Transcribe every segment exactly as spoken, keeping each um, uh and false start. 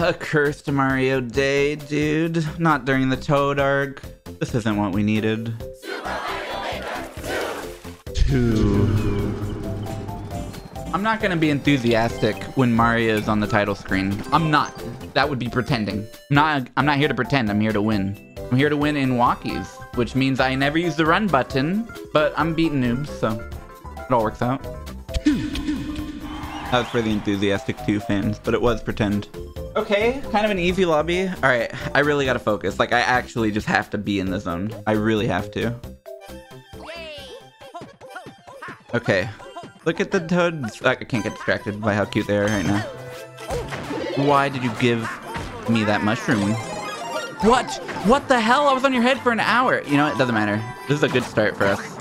a cursed Mario day, dude. Not during the Toad arc. This isn't what we needed. Super Mario Maker two. I'm not gonna be enthusiastic when Mario is on the title screen. I'm not. That would be pretending. I'm not, I'm not here to pretend, I'm here to win. I'm here to win in Walkies, which means I never use the run button, but I'm beating noobs, so it all works out. That was for the enthusiastic two fans, but it was pretend. Okay, kind of an easy lobby. All right, I really gotta focus. Like, I actually just have to be in the zone. I really have to. Okay, look at the Toads. I can't get distracted by how cute they are right now. Why did you give me that mushroom? What? What the hell? I was on your head for an hour. You know, it doesn't matter. This is a good start for us.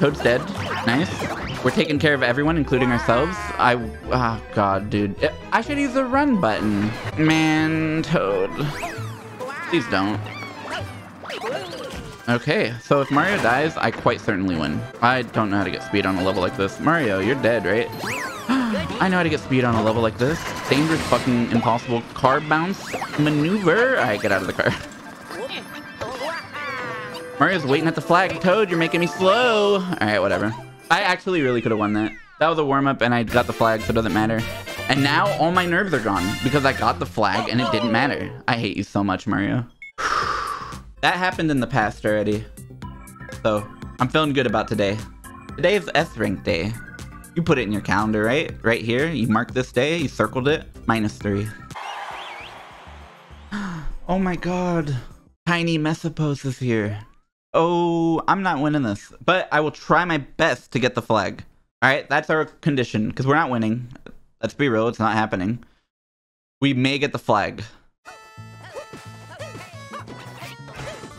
Toad's dead. Nice. We're taking care of everyone, including ourselves. I, oh God, dude. I should use the run button. Man, Toad. Please don't. Okay, so if Mario dies, I quite certainly win. I don't know how to get speed on a level like this. Mario, you're dead, right? I know how to get speed on a level like this. Dangerous fucking impossible car bounce maneuver. All right, get out of the car. Mario's waiting at the flag. Toad, you're making me slow. All right, whatever. I actually really could have won that. That was a warm-up and I got the flag, so it doesn't matter. And now all my nerves are gone because I got the flag and it didn't matter. I hate you so much, Mario. That happened in the past already. So I'm feeling good about today. Today is S rank day. You put it in your calendar, right? Right here, you marked this day, you circled it, minus three. Oh my God. Tiny Mesopose is here. Oh, I'm not winning this, but I will try my best to get the flag. All right, that's our condition, because we're not winning. Let's be real, it's not happening. We may get the flag.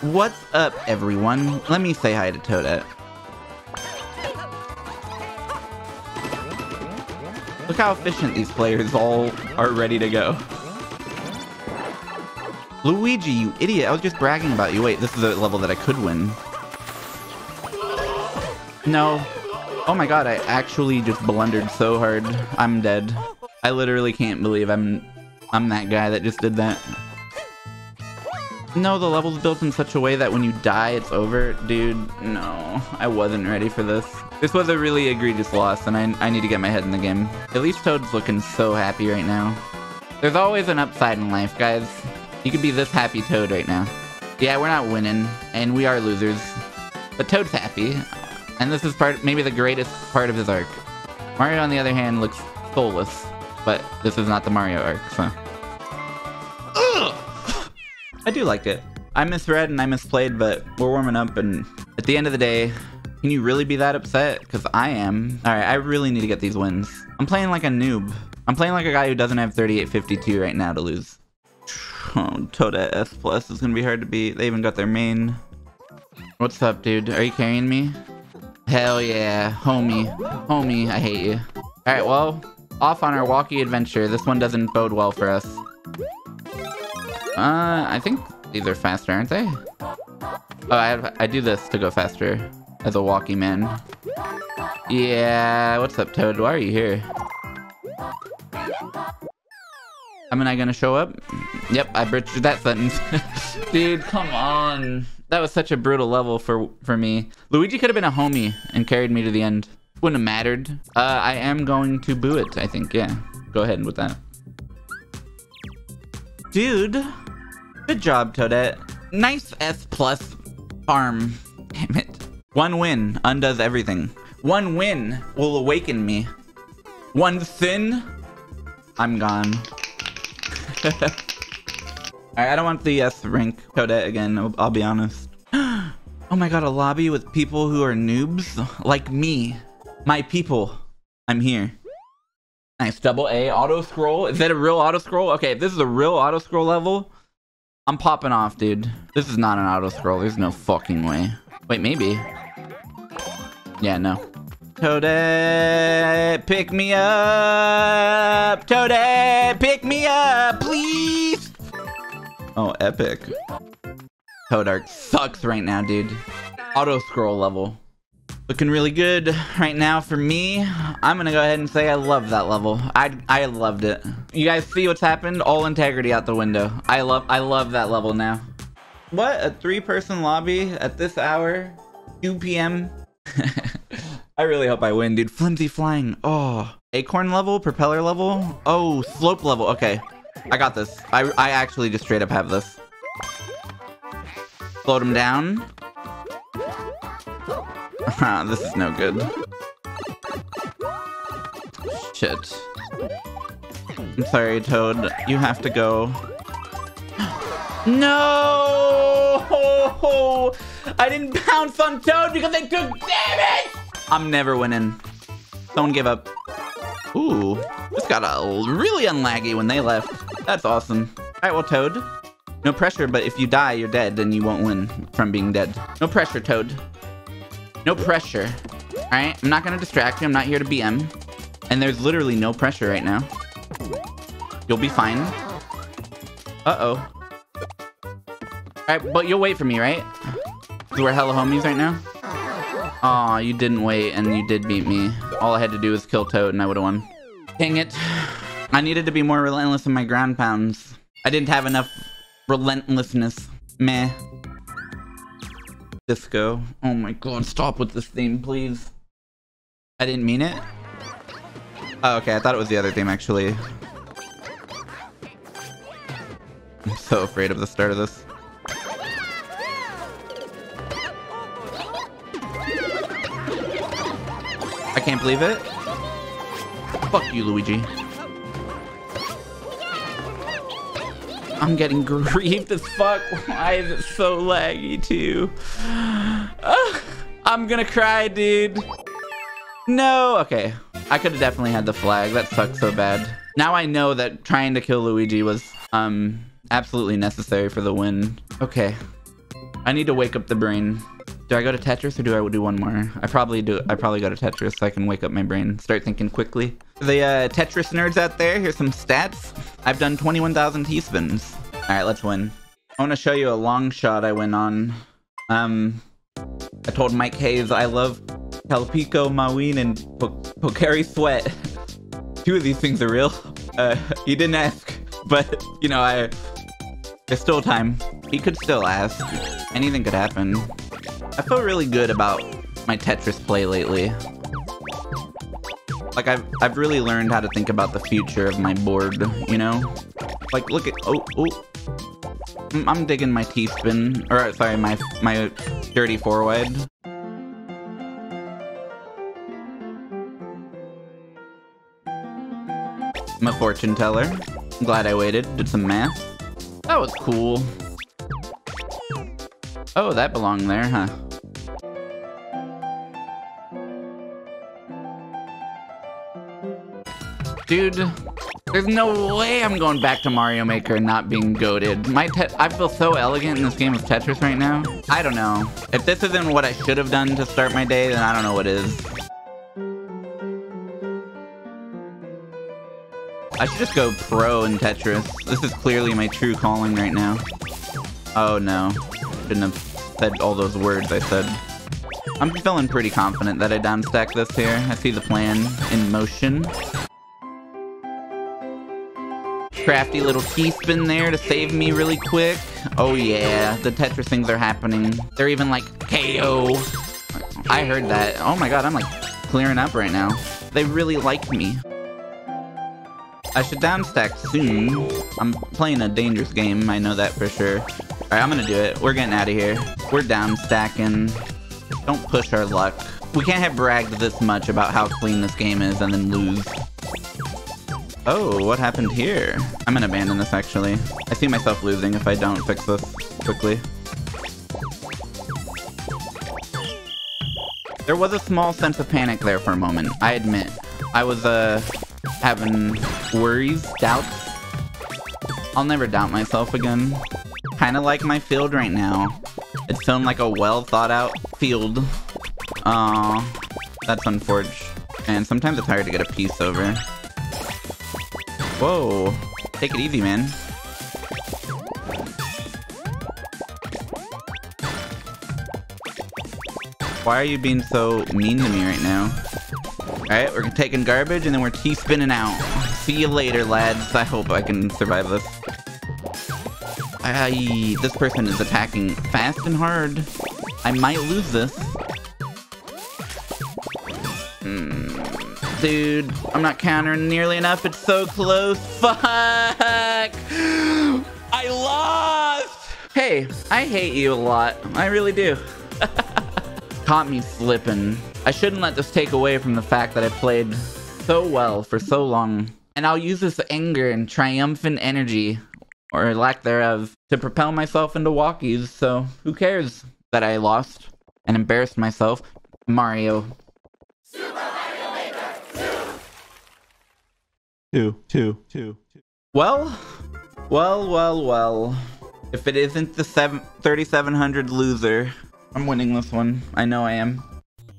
What's up, everyone? Let me say hi to Toadette. Look how efficient these players all are ready to go. Luigi, you idiot. I was just bragging about you. Wait, this is a level that I could win. No. Oh my God, I actually just blundered so hard. I'm dead. I literally can't believe I'm I'm that guy that just did that. No, the level's built in such a way that when you die, it's over. Dude, no. I wasn't ready for this. This was a really egregious loss, and I, I need to get my head in the game. At least Toad's looking so happy right now. There's always an upside in life, guys. You could be this happy Toad right now. Yeah, we're not winning, and we are losers. But Toad's happy, and this is part, maybe the greatest part of his arc. Mario, on the other hand, looks soulless, but this is not the Mario arc, so. Ugh! I do like it. I misread and I misplayed, but we're warming up, and at the end of the day, can you really be that upset? Because I am. All right, I really need to get these wins. I'm playing like a noob. I'm playing like a guy who doesn't have thirty-eight fifty-two right now to lose. Oh, Toadette S plus is gonna be hard to beat. They even got their main. What's up, dude? Are you carrying me? Hell yeah, homie. Homie, I hate you. Alright, well, off on our walkie adventure. This one doesn't bode well for us. Uh, I think these are faster, aren't they? Oh, I, I do this to go faster as a walkie man. Yeah, what's up, Toad? Why are you here? Am I gonna show up? Yep, I butchered that sentence. Dude, come on. That was such a brutal level for for me. Luigi could have been a homie and carried me to the end. Wouldn't have mattered. Uh, I am going to boo it, I think, yeah. Go ahead with that. Dude, good job, Toadette. Nice S plus arm, damn it. One win undoes everything. One win will awaken me. One sin, I'm gone. Alright, I don't want the S rank Toadette again, I'll, I'll be honest. Oh my God, a lobby with people who are noobs? Like me. My people. I'm here. Nice, double A, auto scroll. Is that a real auto scroll? Okay, if this is a real auto scroll level, I'm popping off, dude. This is not an auto scroll, there's no fucking way. Wait, maybe. Yeah, no. Toadette, pick me up! Toadette, pick me up, please! Oh, epic. Toad arc sucks right now, dude. Auto scroll level. Looking really good right now for me. I'm gonna go ahead and say I love that level. I I loved it. You guys see what's happened? All integrity out the window. I love I love that level now. What, a three-person lobby at this hour, two P M I really hope I win, dude. Flimsy flying. Oh, acorn level, propeller level. Oh, slope level. Okay, I got this. I I actually just straight up have this. Float him down. This is no good. Shit. I'm sorry, Toad. You have to go. No! I didn't pounce on Toad because I took damage! I'm never winning. Don't give up. Ooh. This got a really unlaggy when they left. That's awesome. Alright, well, Toad. No pressure, but if you die, you're dead, and you won't win from being dead. No pressure, Toad. No pressure. All right, I'm not gonna distract you. I'm not here to B M. And there's literally no pressure right now. You'll be fine. Uh-oh. All right, but you'll wait for me, right? We're hella homies right now. Aw, you didn't wait and you did beat me. All I had to do was kill Toad and I would've won. Dang it. I needed to be more relentless in my ground pounds. I didn't have enough relentlessness. Meh. Disco. Oh my god, stop with this theme, please. I didn't mean it. Oh, okay, I thought it was the other theme, actually. I'm so afraid of the start of this. I can't believe it. Fuck you, Luigi. I'm getting grieved as fuck. Why is it so laggy too? Ugh, I'm gonna cry, dude. No, okay. I could have definitely had the flag. That sucks so bad. Now I know that trying to kill Luigi was um absolutely necessary for the win. Okay. I need to wake up the brain. Do I go to Tetris or do I do one more? I probably do. I probably go to Tetris so I can wake up my brain. Start thinking quickly. For the uh, Tetris nerds out there, here's some stats. I've done twenty-one thousand T-spins. All right, let's win. I want to show you a long shot I went on. Um, I told Mike Hayes I love Calpico, Maween, and Pocari Sweat. Two of these things are real. Uh, he didn't ask, but you know, I. There's still time. He could still ask. Anything could happen. I feel really good about my Tetris play lately. Like I've I've really learned how to think about the future of my board, you know? Like look at oh oh, I'm, I'm digging my T-spin or sorry my my dirty four wide. I'm a fortune teller. I'm glad I waited. Did some math. That was cool. Oh, that belonged there, huh? Dude, there's no way I'm going back to Mario Maker and not being goated. My te- I feel so elegant in this game of Tetris right now. I don't know. If this isn't what I should have done to start my day, then I don't know what is. I should just go pro in Tetris. This is clearly my true calling right now. Oh no. Shouldn't have said all those words I said. I'm feeling pretty confident that I downstack this here. I see the plan in motion. Crafty little T-spin there to save me really quick. Oh yeah, the Tetris things are happening. They're even like K O. I heard that. Oh my god, I'm like clearing up right now. They really like me. I should downstack soon. I'm playing a dangerous game, I know that for sure. All right, I'm gonna do it. We're getting out of here. We're down stacking. Don't push our luck. We can't have bragged this much about how clean this game is and then lose. Oh, what happened here? I'm gonna abandon this actually. I see myself losing if I don't fix this quickly. There was a small sense of panic there for a moment, I admit. I was uh, having worries, doubts. I'll never doubt myself again. Kind of like my field right now. It's sown like a well thought out field. Aww, that's unfortunate. And sometimes it's hard to get a piece over. Whoa, take it easy, man. Why are you being so mean to me right now? Alright, we're taking garbage and then we're T-spinning out. See you later, lads. I hope I can survive this. I, this person is attacking fast and hard. I might lose this. Mm, dude, I'm not countering nearly enough. It's so close. Fuck! I lost! Hey, I hate you a lot. I really do. Caught me slipping. I shouldn't let this take away from the fact that I played so well for so long. And I'll use this anger and triumphant energy, or lack thereof, to propel myself into Walkies, so who cares that I lost and embarrassed myself. Mario. Super Mario Maker two. two. two. two. Well, well, well, well. If it isn't the thirty-seven hundred loser, I'm winning this one. I know I am.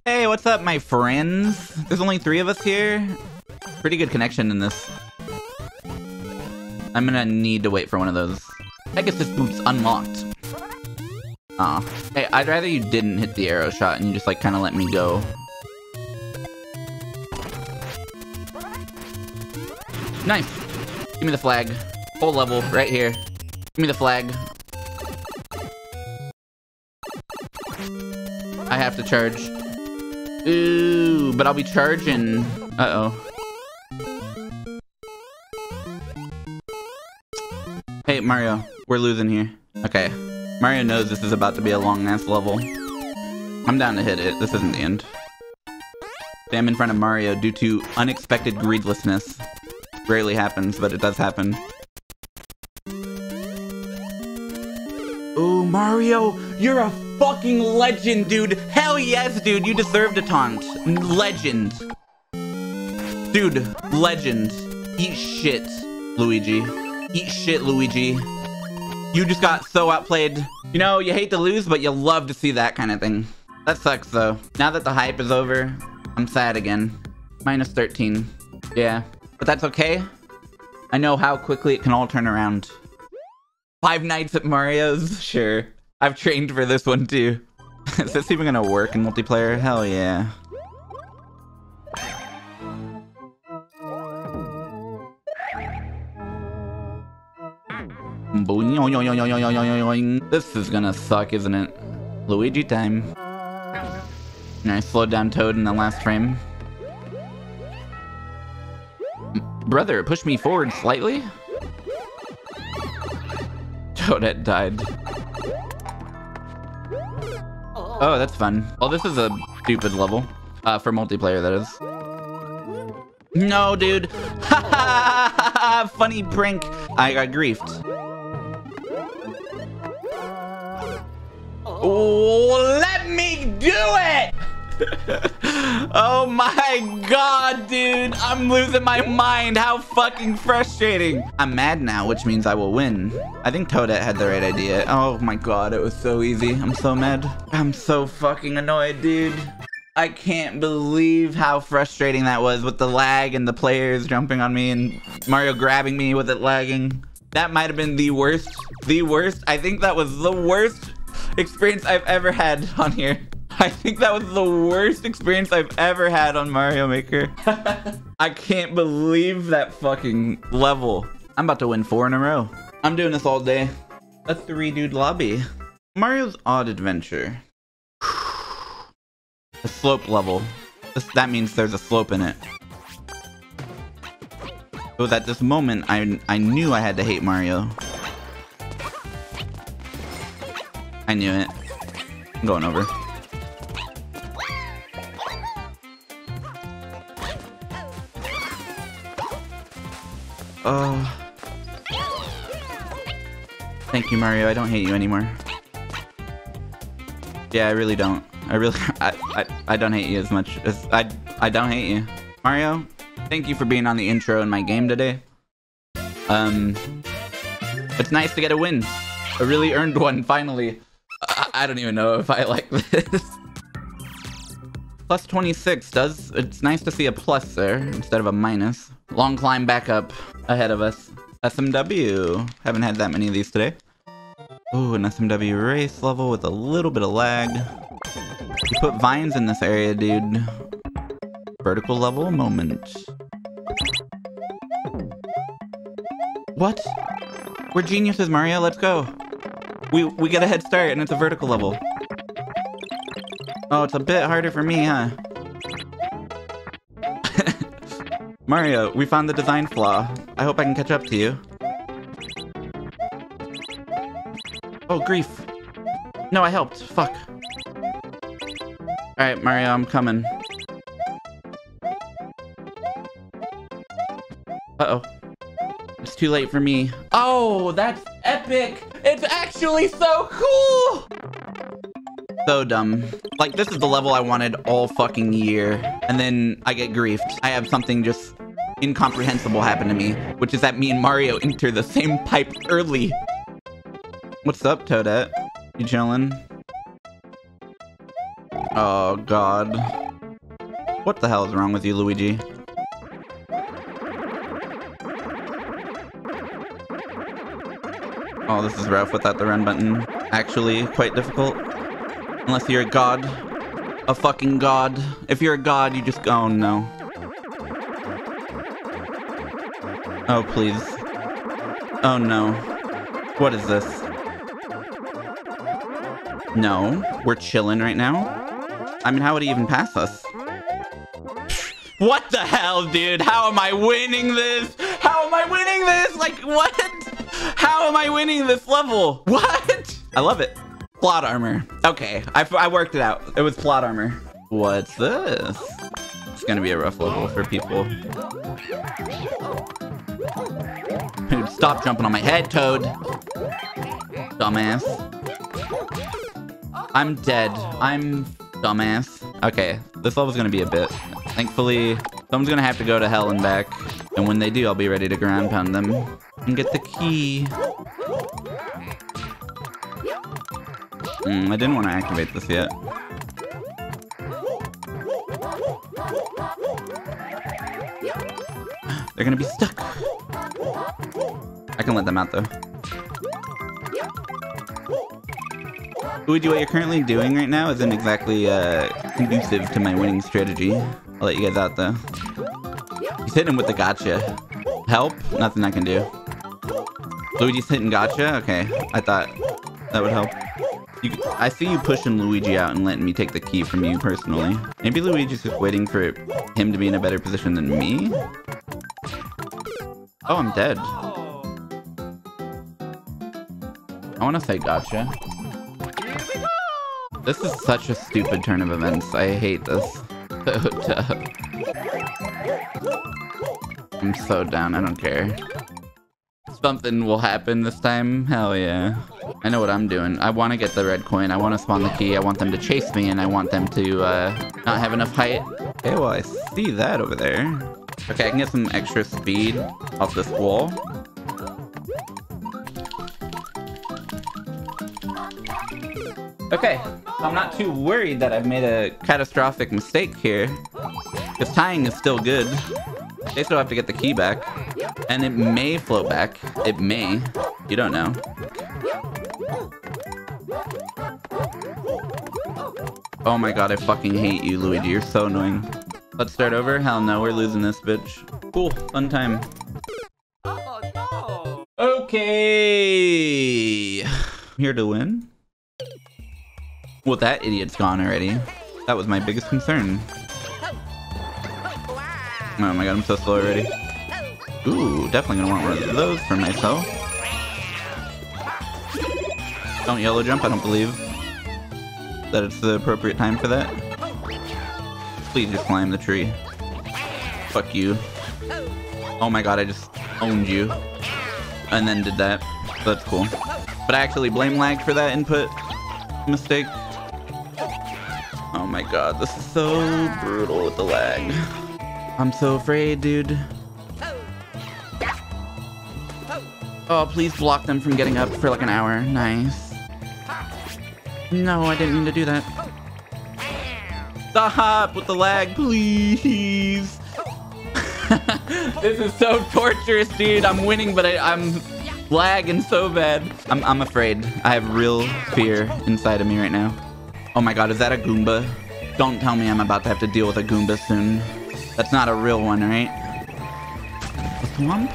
Hey, what's up, my friends? There's only three of us here. Pretty good connection in this. I'm gonna need to wait for one of those. I guess this boot's unlocked. Aw. Hey, I'd rather you didn't hit the arrow shot and you just, like, kinda let me go. Nice! Give me the flag. Full level, right here. Give me the flag. I have to charge. Ooh, but I'll be charging. Uh-oh. Hey, Mario, we're losing here. Okay. Mario knows this is about to be a long-ass level. I'm down to hit it. This isn't the end. Damn in front of Mario due to unexpected greedlessness. Rarely happens, but it does happen. Ooh, Mario, you're a fucking legend, dude. Hell yes, dude. You deserved a taunt. Legend. Dude, legend. Eat shit, Luigi. Eat shit, Luigi. You just got so outplayed. You know, you hate to lose, but you love to see that kind of thing. That sucks, though. Now that the hype is over, I'm sad again. minus thirteen. Yeah. But that's okay. I know how quickly it can all turn around. Five nights at Mario's? Sure. I've trained for this one, too. Is this even gonna work in multiplayer? Hell yeah. This is gonna suck, isn't it? Luigi time. And I slowed down Toad in the last frame. Brother, push me forward slightly? Toad had died. Oh, that's fun. Oh, this is a stupid level. Uh, for multiplayer, that is. No, dude! Ha ha ha! Funny prank! I got griefed. Oh, let me do it! Oh my god, dude. I'm losing my mind. How fucking frustrating. I'm mad now, which means I will win. I think Toadette had the right idea. Oh my god, it was so easy. I'm so mad. I'm so fucking annoyed, dude. I can't believe how frustrating that was with the lag and the players jumping on me and Mario grabbing me with it lagging. That might have been the worst. The worst. I think that was the worst experience I've ever had on here. I think that was the worst experience I've ever had on Mario Maker. I can't believe that fucking level. I'm about to win four in a row. I'm doing this all day. A three-dude lobby. Mario's Odd Adventure. A slope level. This, that means there's a slope in it. It was at this moment I, I knew I had to hate Mario. I knew it. I'm going over. Oh. Thank you, Mario. I don't hate you anymore. Yeah, I really don't. I really... I, I, I don't hate you as much as... I, I don't hate you. Mario, thank you for being on the intro in my game today. Um... It's nice to get a win. I really earned one, finally. I don't even know if I like this. plus twenty-six does... It's nice to see a plus there instead of a minus. Long climb back up ahead of us. S M W. Haven't had that many of these today. Ooh, an S M W race level with a little bit of lag. You put vines in this area, dude. Vertical level moment. What? We're geniuses, Mario. Let's go. We we get a head start, and it's a vertical level. Oh, it's a bit harder for me, huh? Mario, we found the design flaw. I hope I can catch up to you. Oh, grief. No, I helped. Fuck. Alright, Mario, I'm coming. Uh-oh. It's too late for me. Oh, that's epic! It's actually so cool! So dumb. Like, this is the level I wanted all fucking year. And then I get griefed. I have something just incomprehensible happen to me, which is that me and Mario enter the same pipe early. What's up, Toadette? You chillin'? Oh, God. What the hell is wrong with you, Luigi? Oh, this is rough without the run button. Actually, quite difficult. Unless you're a god. A fucking god. If you're a god, you just... Oh, no. Oh, please. Oh, no. What is this? No. We're chillin' right now? I mean, how would he even pass us? What the hell, dude? How am I winning this? How am I winning this? Like, what? How am I winning this level? What? I love it. Plot armor. Okay, I, I worked it out. It was plot armor. What's this? It's gonna be a rough level for people. Dude, stop jumping on my head, Toad. Dumbass. I'm dead. I'm dumbass. Okay, this level's gonna be a bit. Thankfully, someone's gonna have to go to hell and back. And when they do, I'll be ready to ground pound them. And get the key. Mm, I didn't want to activate this yet. They're gonna be stuck. I can let them out though. Luigi, what you're currently doing right now isn't exactly uh, conducive to my winning strategy. I'll let you guys out though. He's hitting him with the gotcha. Help? Nothing I can do. Luigi's hitting gotcha? Okay, I thought that would help. You, I see you pushing Luigi out and letting me take the key from you personally. Maybe Luigi's just waiting for him to be in a better position than me? Oh, I'm dead. I want to say gotcha. This is such a stupid turn of events. I hate this. So tough. I'm so down. I don't care. Something will happen this time. Hell yeah. I know what I'm doing. I want to get the red coin. I want to spawn the key. I want them to chase me, and I want them to uh, not have enough height. Okay, well, I see that over there. Okay, I can get some extra speed off this wall. Okay, I'm not too worried that I've made a catastrophic mistake here. Because tying is still good. They still have to get the key back. And it may float back. It may. You don't know. Oh my god, I fucking hate you, Luigi. You're so annoying. Let's start over? Hell no, we're losing this, bitch. Cool, fun time. Oh, no. Okay. I'm here to win. Well, that idiot's gone already. That was my biggest concern. Oh my god, I'm so slow already. Ooh, definitely gonna want one of those for myself. Don't yellow jump, I don't believe that it's the appropriate time for that. Please just climb the tree. Fuck you. Oh my god, I just owned you. And then did that. That's cool. But I actually blame lag for that input mistake. Oh my god, this is so brutal with the lag. I'm so afraid, dude. Oh, please block them from getting up for like an hour. Nice. No, I didn't mean to do that. Stop with the lag, please. This is so torturous, dude. I'm winning, but I, I'm lagging so bad. I'm, I'm afraid. I have real fear inside of me right now. Oh my god, is that a Goomba? Don't tell me I'm about to have to deal with a Goomba soon. That's not a real one, right? A swamp?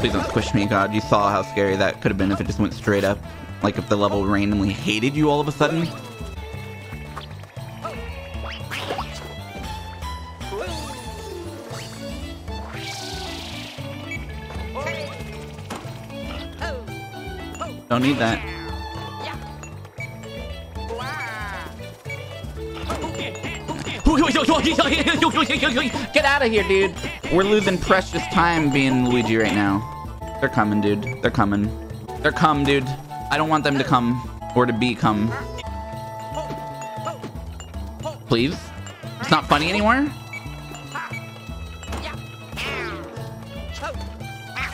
Please don't squish me, God. You saw how scary that could have been if it just went straight up. Like if the level randomly hated you all of a sudden. Don't need that. Get out of here, dude. We're losing precious time being Luigi right now. They're coming, dude. They're coming. They're come, dude. I don't want them to come. Or to become. Please? It's not funny anymore?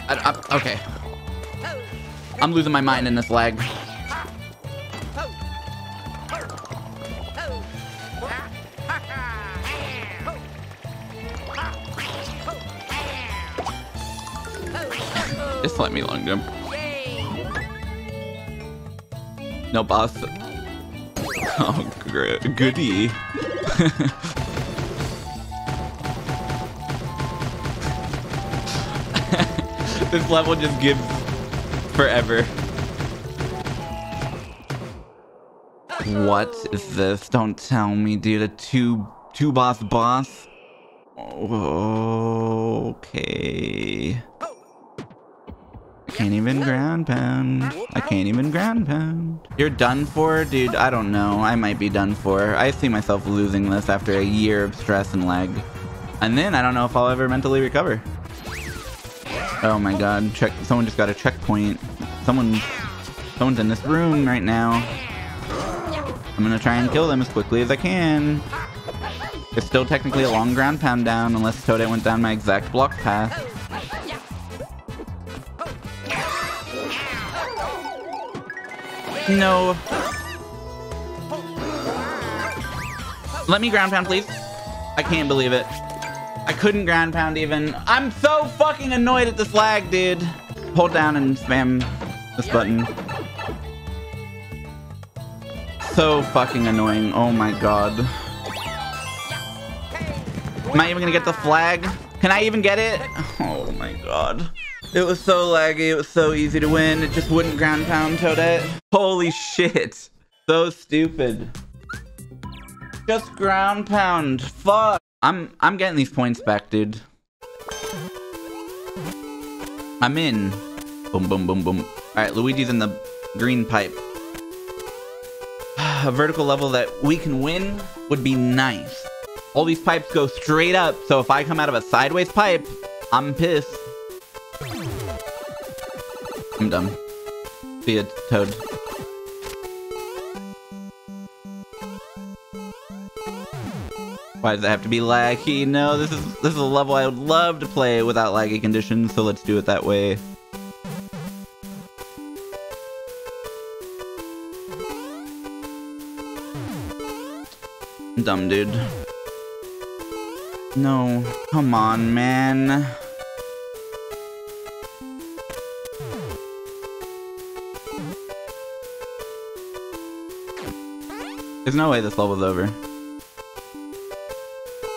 I, I, okay. I'm losing my mind in this lag. Just let me long jump. No boss. Oh, goody. This level just gives forever. What is this? Don't tell me, dude. A two two boss boss. Okay. I can't even ground pound. I can't even ground pound. You're done for, dude. I don't know. I might be done for. I see myself losing this after a year of stress and lag, and then I don't know if I'll ever mentally recover. Oh my god, check, someone just got a checkpoint. Someone, someone's in this room right now. I'm gonna try and kill them as quickly as I can. It's still technically a long ground pound down unless Toad went down my exact block path. No. Let me ground pound, please. I can't believe it. I couldn't ground pound even. I'm so fucking annoyed at this lag, dude. Hold down and spam this button. So fucking annoying. Oh my god. Am I even gonna get the flag? Can I even get it? Oh my god. It was so laggy. It was so easy to win. It just wouldn't ground pound Toadette. Holy shit. So stupid. Just ground pound. Fuck. I'm I'm getting these points back, dude. I'm in. Boom, boom, boom, boom. All right, Luigi's in the green pipe. A vertical level that we can win would be nice. All these pipes go straight up, so if I come out of a sideways pipe, I'm pissed. I'm done. See ya, Toad. Why does it have to be laggy? No, this is this is a level I would love to play without laggy conditions, so let's do it that way. Dumb dude. No, come on, man. There's no way this level's over.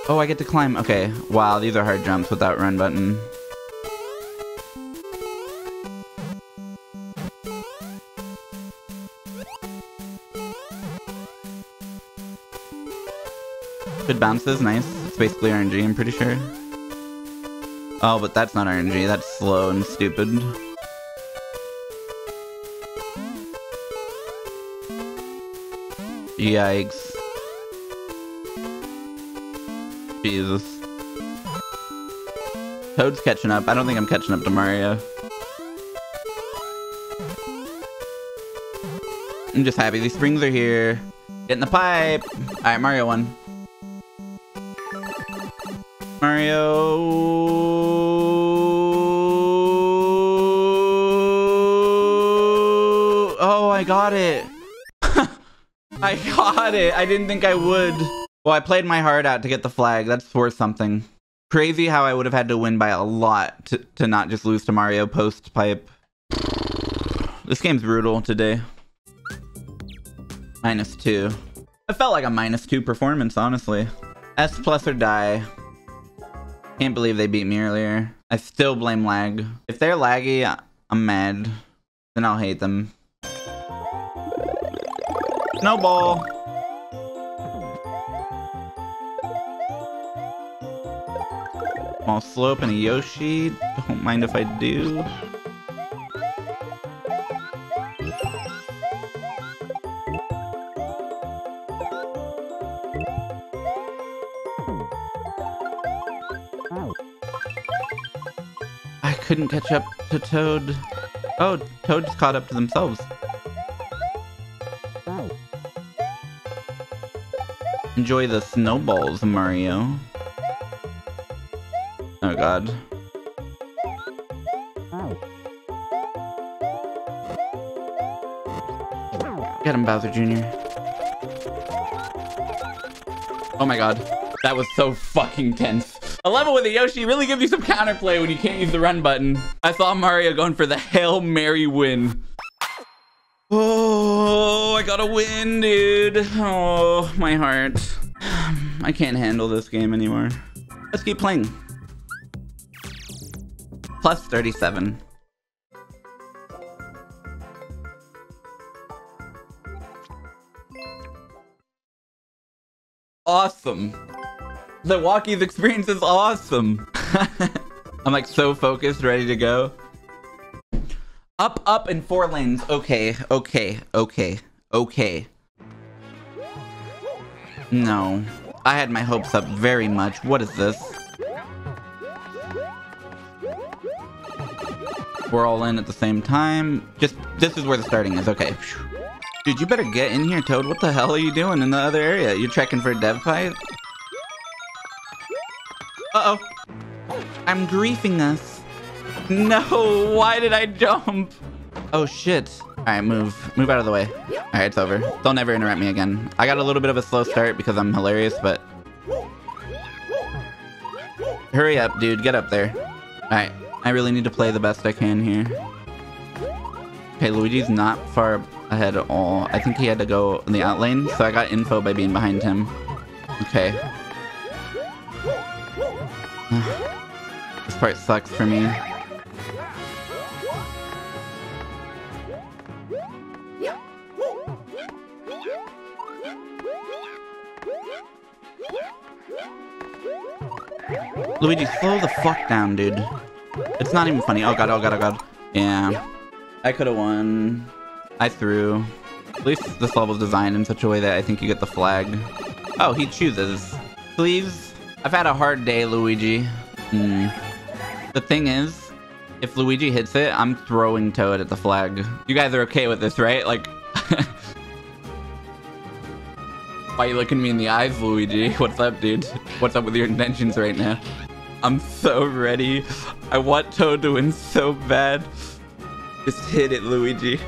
Oh, I get to climb. Okay. Wow, these are hard jumps without run button. Good bounces, nice. It's basically R N G, I'm pretty sure. Oh, but that's not R N G. That's slow and stupid. Yikes. Jesus. Toad's catching up. I don't think I'm catching up to Mario. I'm just happy these springs are here. Get in the pipe. Alright, Mario won. Mario. Oh, I got it. I got it. I didn't think I would. Well, I played my heart out to get the flag. That's worth something. Crazy how I would have had to win by a lot to, to not just lose to Mario post pipe. This game's brutal today. Minus two. It felt like a minus two performance, honestly. S plus or die. Can't believe they beat me earlier. I still blame lag. If they're laggy, I'm mad. Then I'll hate them. Snowball. Small slope and a Yoshi. Don't mind if I do. I couldn't catch up to Toad. Oh, Toad just caught up to themselves. Enjoy the snowballs, Mario. Oh god. Get him, Bowser Junior Oh my god. That was so fucking tense. A level with a Yoshi really gives you some counterplay when you can't use the run button. I saw Mario going for the Hail Mary win. Oh, I gotta win, dude. Oh, my heart. I can't handle this game anymore. Let's keep playing. Plus thirty-seven. Awesome. The Walkies experience is awesome. I'm like so focused, ready to go. Up, up, and four lanes. Okay, okay, okay, okay. No. I had my hopes up very much. What is this? We're all in at the same time. Just, this is where the starting is. Okay. Dude, you better get in here, Toad. What the hell are you doing in the other area? You're checking for a dev fight? Uh-oh. I'm griefing us. No, why did I jump? Oh shit. All right, move. Move out of the way. All right, it's over. They'll never interrupt me again. I got a little bit of a slow start because I'm hilarious, but... Hurry up, dude. Get up there. All right. I really need to play the best I can here. Okay, Luigi's not far ahead at all. I think he had to go in the out lane, so I got info by being behind him. Okay. This part sucks for me. Luigi, slow the fuck down, dude. It's not even funny. Oh god, oh god, oh god. Yeah. I could have won. I threw. At least this level's designed in such a way that I think you get the flag. Oh, he chooses. Please? I've had a hard day, Luigi. Hmm. The thing is, if Luigi hits it, I'm throwing Toad at the flag. You guys are okay with this, right? Like... Why are you looking me in the eyes, Luigi? What's up, dude? What's up with your intentions right now? I'm so ready. I want Toad to win so bad. Just hit it, Luigi.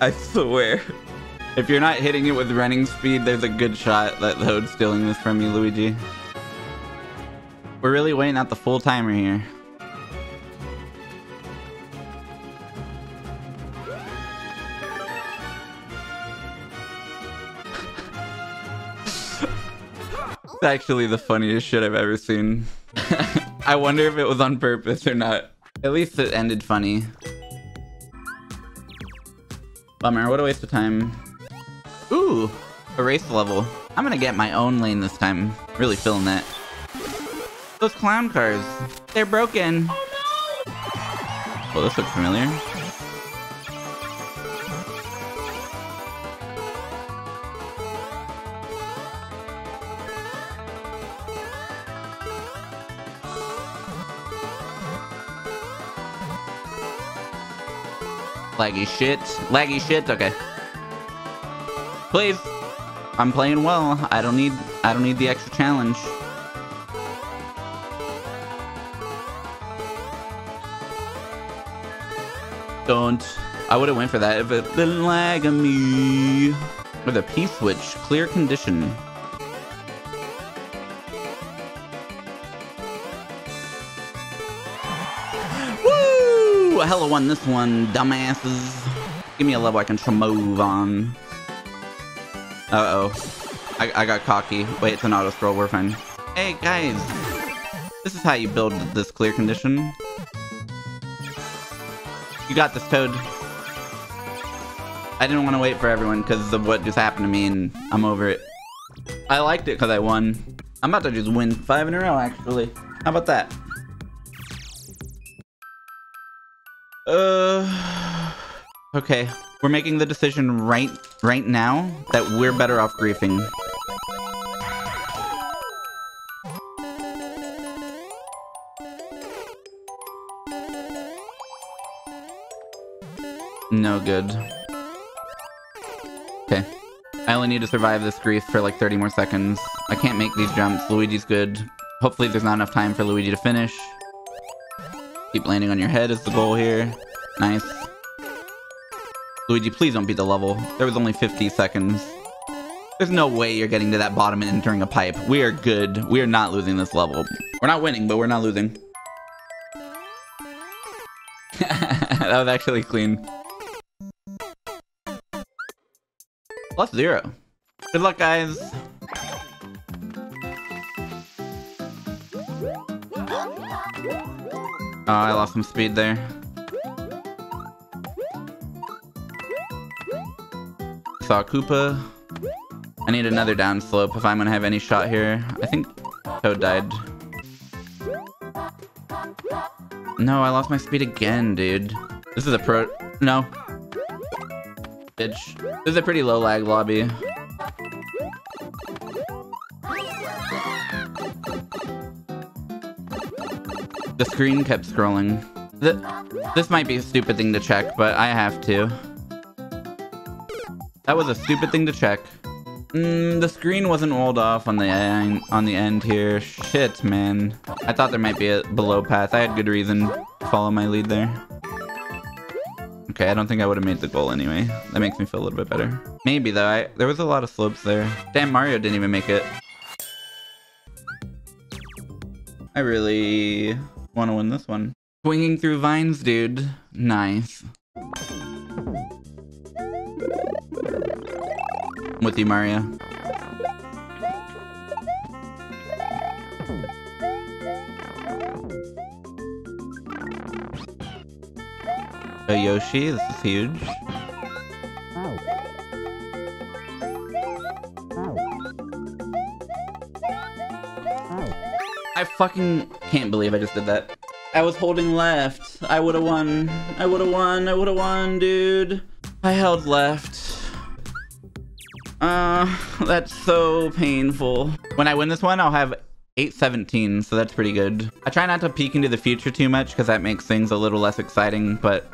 I swear. If you're not hitting it with running speed, there's a good shot that Toad's stealing this from you, Luigi. We're really waiting out the full timer here. It's actually the funniest shit I've ever seen. I wonder if it was on purpose or not. At least it ended funny. Bummer, what a waste of time. Ooh, a race level. I'm gonna get my own lane this time. Really feeling that. Those clown cars, they're broken. Oh no! Well, this looks familiar. Laggy shit. Laggy shit. Okay. Please. I'm playing well. I don't need I don't need the extra challenge. Don't. I would have went for that if it didn't lag on me. With a P switch, clear condition. hell I won this one, dumbasses. Give me a level I can move on. Uh oh. I, I got cocky. Wait, it's an auto scroll. We're fine. Hey, guys. This is how you build this clear condition. You got this, Toad. I didn't want to wait for everyone because of what just happened to me, and I'm over it. I liked it because I won. I'm about to just win five in a row, actually. How about that? Uh, okay. We're making the decision right, right now that we're better off griefing. No good. Okay. I only need to survive this grief for like thirty more seconds. I can't make these jumps. Luigi's good. Hopefully there's not enough time for Luigi to finish. Keep landing on your head is the goal here. Nice. Luigi, please don't beat the level. There was only fifty seconds. There's no way you're getting to that bottom and entering a pipe. We are good. We are not losing this level. We're not winning, but we're not losing. That was actually clean. Plus zero. Good luck, guys. Oh, I lost some speed there. Saw Koopa. I need another downslope if I'm gonna have any shot here. I think Toad died. No, I lost my speed again, dude. This is a pro. No. Bitch. This is a pretty low lag lobby. The screen kept scrolling. Th this might be a stupid thing to check, but I have to. That was a stupid thing to check. Mm, the screen wasn't rolled off on the end, on the end here. Shit, man. I thought there might be a below path. I had good reason to follow my lead there. Okay, I don't think I would have made the goal anyway. That makes me feel a little bit better. Maybe though, I, there was a lot of slopes there. Damn, Mario didn't even make it. I really want to win this one. Swinging through vines, dude. Nice. I'm with you, Mario. A Yoshi, this is huge. I fucking can't believe I just did that. I was holding left. I would've won. I would've won. I would've won, dude. I held left. Uh, that's so painful. When I win this one, I'll have eight seventeen, so that's pretty good. I try not to peek into the future too much because that makes things a little less exciting, but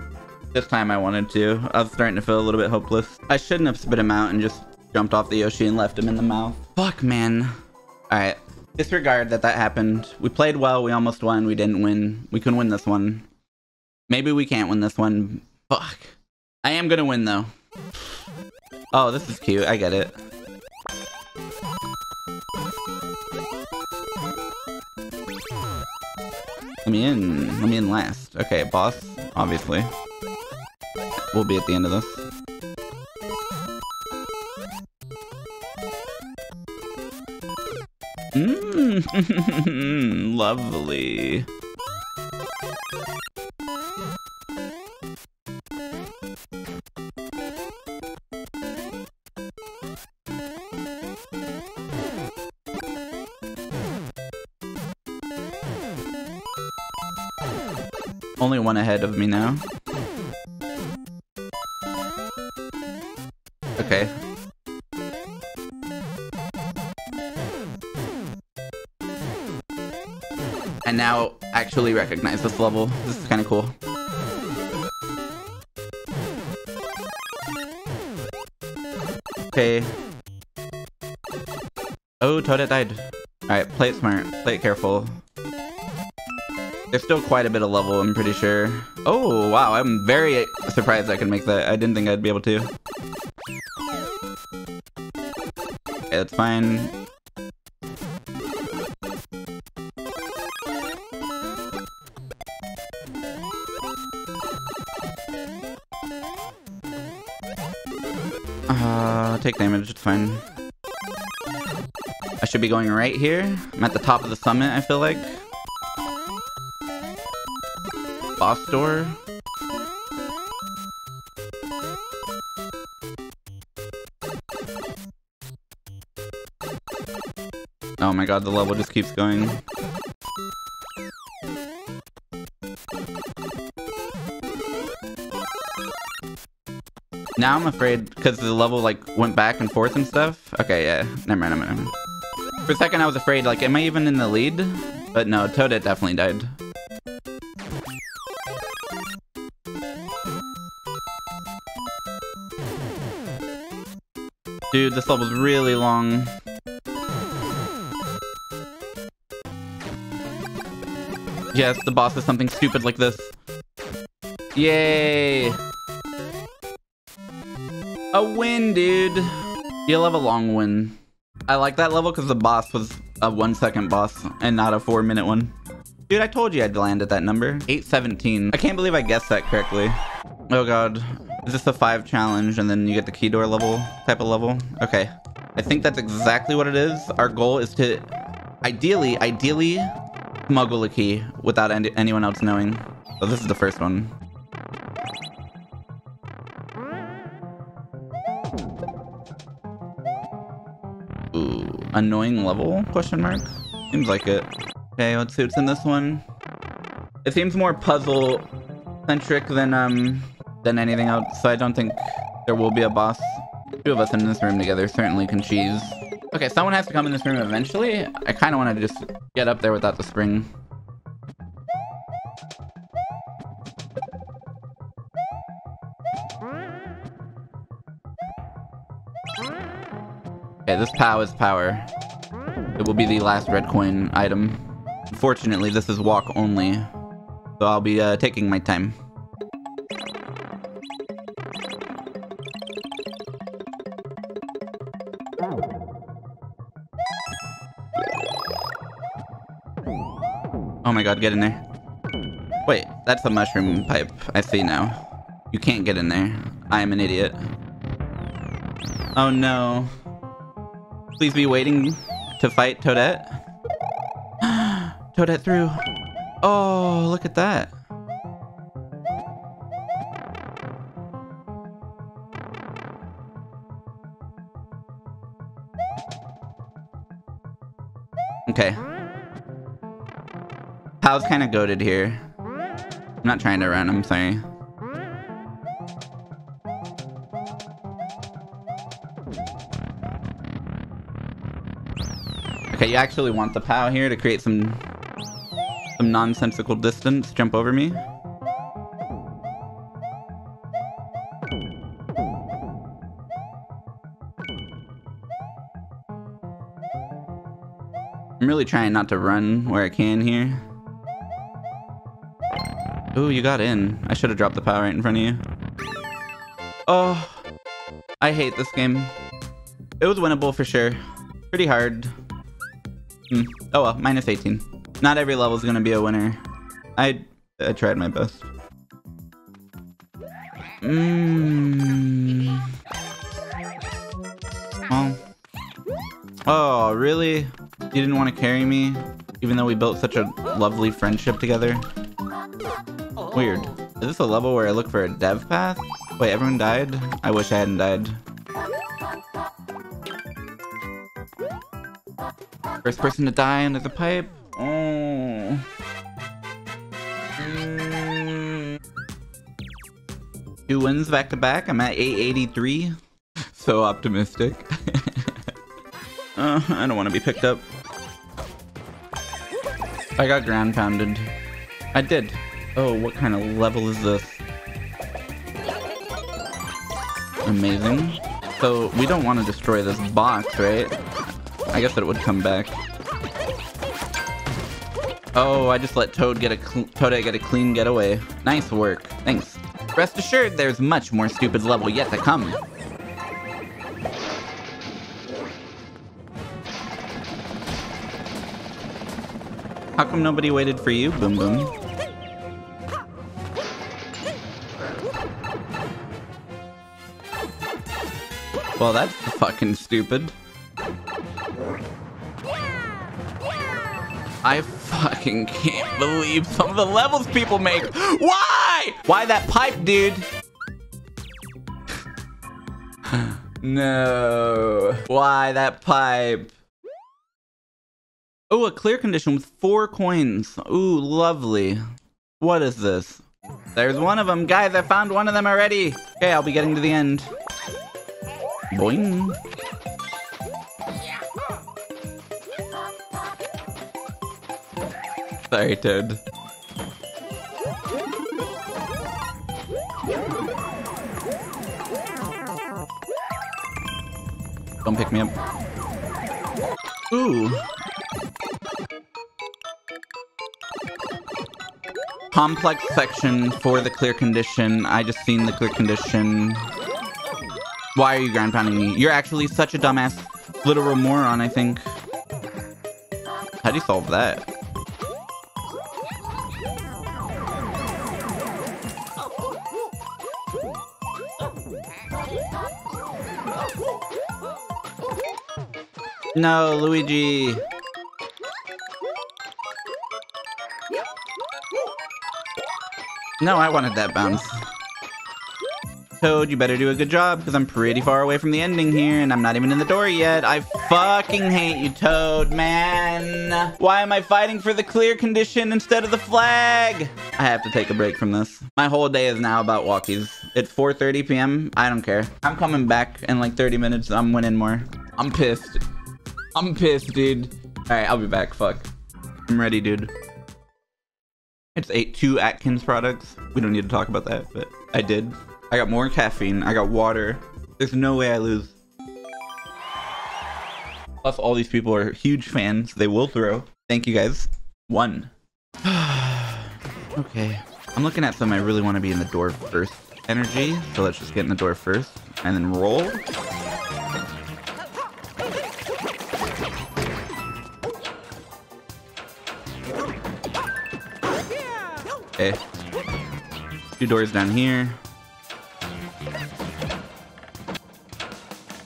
this time I wanted to. I was starting to feel a little bit hopeless. I shouldn't have spit him out and just jumped off the Yoshi and left him in the mouth. Fuck, man. All right. Disregard that that happened. We played well, we almost won, we didn't win. We can win this one. Maybe we can't win this one. Fuck. I am gonna win though. Oh, this is cute, I get it. Let me in, let me in last. Okay, boss, obviously. We'll be at the end of this. Mmm, lovely. Only one ahead of me now. Okay. And now actually recognize this level. This is kind of cool. Okay. Oh, Toadette died. Alright, play it smart. Play it careful. There's still quite a bit of level, I'm pretty sure. Oh, wow. I'm very surprised I could make that. I didn't think I'd be able to. Okay, that's fine. take damage, it's fine. I should be going right here. I'm at the top of the summit, I feel like. Boss door. Oh my god, the level just keeps going. Now I'm afraid because the level like went back and forth and stuff. Okay, yeah, never mind, never mind. For a second I was afraid, like, am I even in the lead? But no, Toad definitely died. Dude, this level's really long. Yes, the boss is something stupid like this. Yay! A win, dude! You'll have a long win. I like that level because the boss was a one second boss and not a four minute one. Dude, I told you I'd land at that number. eight seventeen. I can't believe I guessed that correctly. Oh god. Is this the five challenge and then you get the key door level type of level? Okay. I think that's exactly what it is. Our goal is to ideally, ideally... smuggle a key without anyone else knowing. So this is the first one. Ooh, annoying level? Question mark? Seems like it. Okay, let's see what's in this one. It seems more puzzle-centric than um than anything else. So I don't think there will be a boss. Two of us in this room together certainly can cheese. Okay, someone has to come in this room eventually. I kind of want to just get up there without the spring. Okay, this POW is power. It will be the last red coin item. Unfortunately, this is walk only, so I'll be uh, taking my time. Oh my god, get in there. Wait, that's the mushroom pipe. I see now. You can't get in there. I am an idiot. Oh no. Please be waiting to fight Toadette. Toadette through. Oh, look at that. Okay. POW's kind of goated here. I'm not trying to run, I'm sorry. Okay, you actually want the POW here to create some some nonsensical distance. Jump over me. I'm really trying not to run where I can here. Ooh, you got in. I should have dropped the POW right in front of you. Oh, I hate this game. It was winnable for sure. Pretty hard. Mm. Oh well, minus eighteen. Not every level is going to be a winner. I, I tried my best. Mmm. Oh. Oh, really? You didn't want to carry me? Even though we built such a lovely friendship together? Weird. Is this a level where I look for a dev path? Wait, everyone died? I wish I hadn't died. First person to die under the pipe? Oh. Mm. Two wins back to back. I'm at eight eighty-three. So optimistic. uh, I don't want to be picked up. I got ground pounded. I did. Oh, what kind of level is this? Amazing. So, we don't want to destroy this box, right? I guess that it would come back. Oh, I just let Toad get a Toad get a clean getaway. Nice work. Thanks. Rest assured, there's much more stupid level yet to come. How come nobody waited for you, Boom Boom? Well, that's fucking stupid. I fucking can't believe some of the levels people make. Why? Why that pipe, dude? No. Why that pipe? Oh, a clear condition with four coins. Ooh, lovely. What is this? There's one of them. Guys, I found one of them already. Okay, I'll be getting to the end. Boing. Sorry, Toad. Don't pick me up. Ooh. Complex section for the clear condition. I just seen the clear condition. Why are you ground pounding me? You're actually such a dumbass literal moron, I think. How do you solve that? No, Luigi. No, I wanted that bounce. Toad, you better do a good job, because I'm pretty far away from the ending here, and I'm not even in the door yet. I fucking hate you, Toad, man. Why am I fighting for the clear condition instead of the flag? I have to take a break from this. My whole day is now about Walkies. It's four thirty p m I don't care. I'm coming back in like thirty minutes. I'm winning more. I'm pissed. I'm pissed, dude. All right, I'll be back. Fuck. I'm ready, dude. It's eight two Atkins products. We don't need to talk about that, but I did. I got more caffeine. I got water. There's no way I lose. Plus, all these people are huge fans. They will throw. Thank you, guys. One. Okay. I'm looking at some I really want to be in the door first energy. So let's just get in the door first and then roll. Okay. Two doors down here.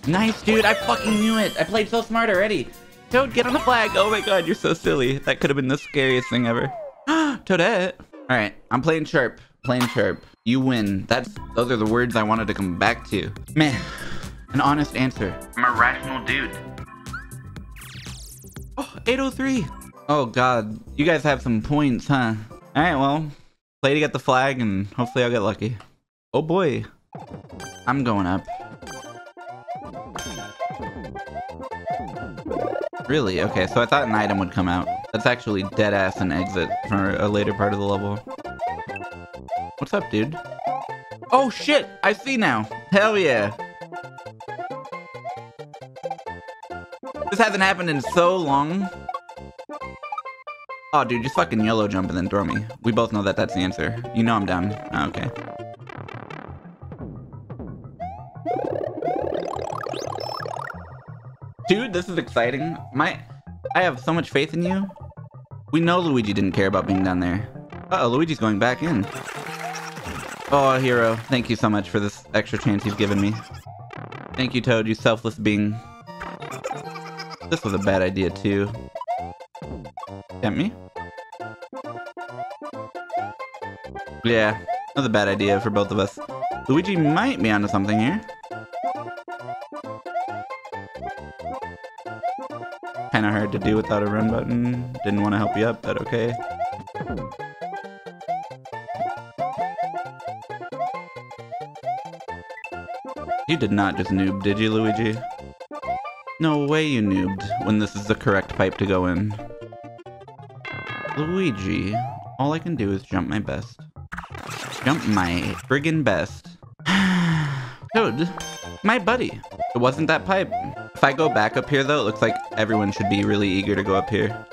Nice, dude. I fucking knew it. I played so smart already. Toad, get on the flag. Oh my god, you're so silly. That could have been the scariest thing ever. Toadette. All right, I'm playing sharp. Playing sharp. You win. That's, those are the words I wanted to come back to. Man, an honest answer. I'm a rational dude. Oh, eight oh three. Oh god, you guys have some points, huh? All right, well, play to get the flag and hopefully I'll get lucky. Oh boy, I'm going up. Really? Okay, so I thought an item would come out. That's actually dead ass an exit for a later part of the level. What's up, dude? Oh shit, I see now. Hell yeah. This hasn't happened in so long. Oh, dude, just fucking yellow jump and then throw me. We both know that that's the answer. You know I'm down. Oh, okay. Dude, this is exciting. My, I have so much faith in you. We know Luigi didn't care about being down there. Uh-oh, Luigi's going back in. Oh, hero. Thank you so much for this extra chance you've given me. Thank you, Toad, you selfless being. This was a bad idea, too. At me? Yeah, that's a bad idea for both of us. Luigi might be onto something here. Kinda hard to do without a run button. Didn't want to help you up, but okay. You did not just noob, did you, Luigi? No way you noobed when this is the correct pipe to go in. Luigi, all I can do is jump my best. Jump my friggin' best. Toad, my buddy. It wasn't that pipe. If I go back up here though, it looks like everyone should be really eager to go up here.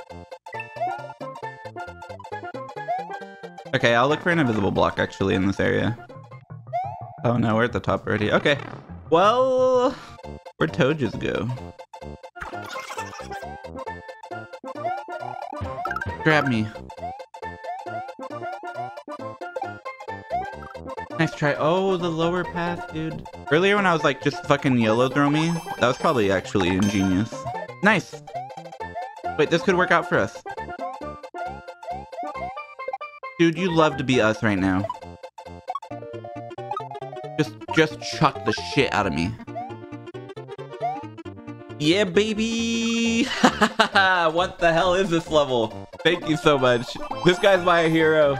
Okay, I'll look for an invisible block actually in this area. Oh no, we're at the top already. Okay, well, where'd Toad just go? Grab me. Nice try. Oh, the lower path, dude. Earlier when I was like, just fucking YOLO throw me, that was probably actually ingenious. Nice. Wait, this could work out for us. Dude, you love to be us right now. Just, just chuck the shit out of me. Yeah, baby. What the hell is this level? Thank you so much. This guy's my hero.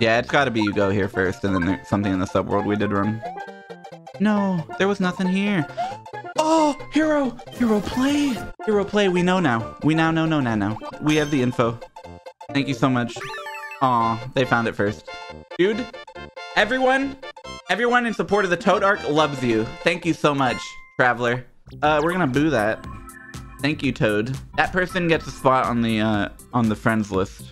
Yeah, it's gotta be you go here first, and then there's something in the subworld we did wrong. No, there was nothing here. Oh, hero, hero play, hero play. We know now. We now know, know now, now. We have the info. Thank you so much. Aw, they found it first. Dude, everyone, everyone in support of the Toad arc loves you. Thank you so much, Traveler. Uh, we're gonna boo that. Thank you, Toad. That person gets a spot on the uh, on the friends list,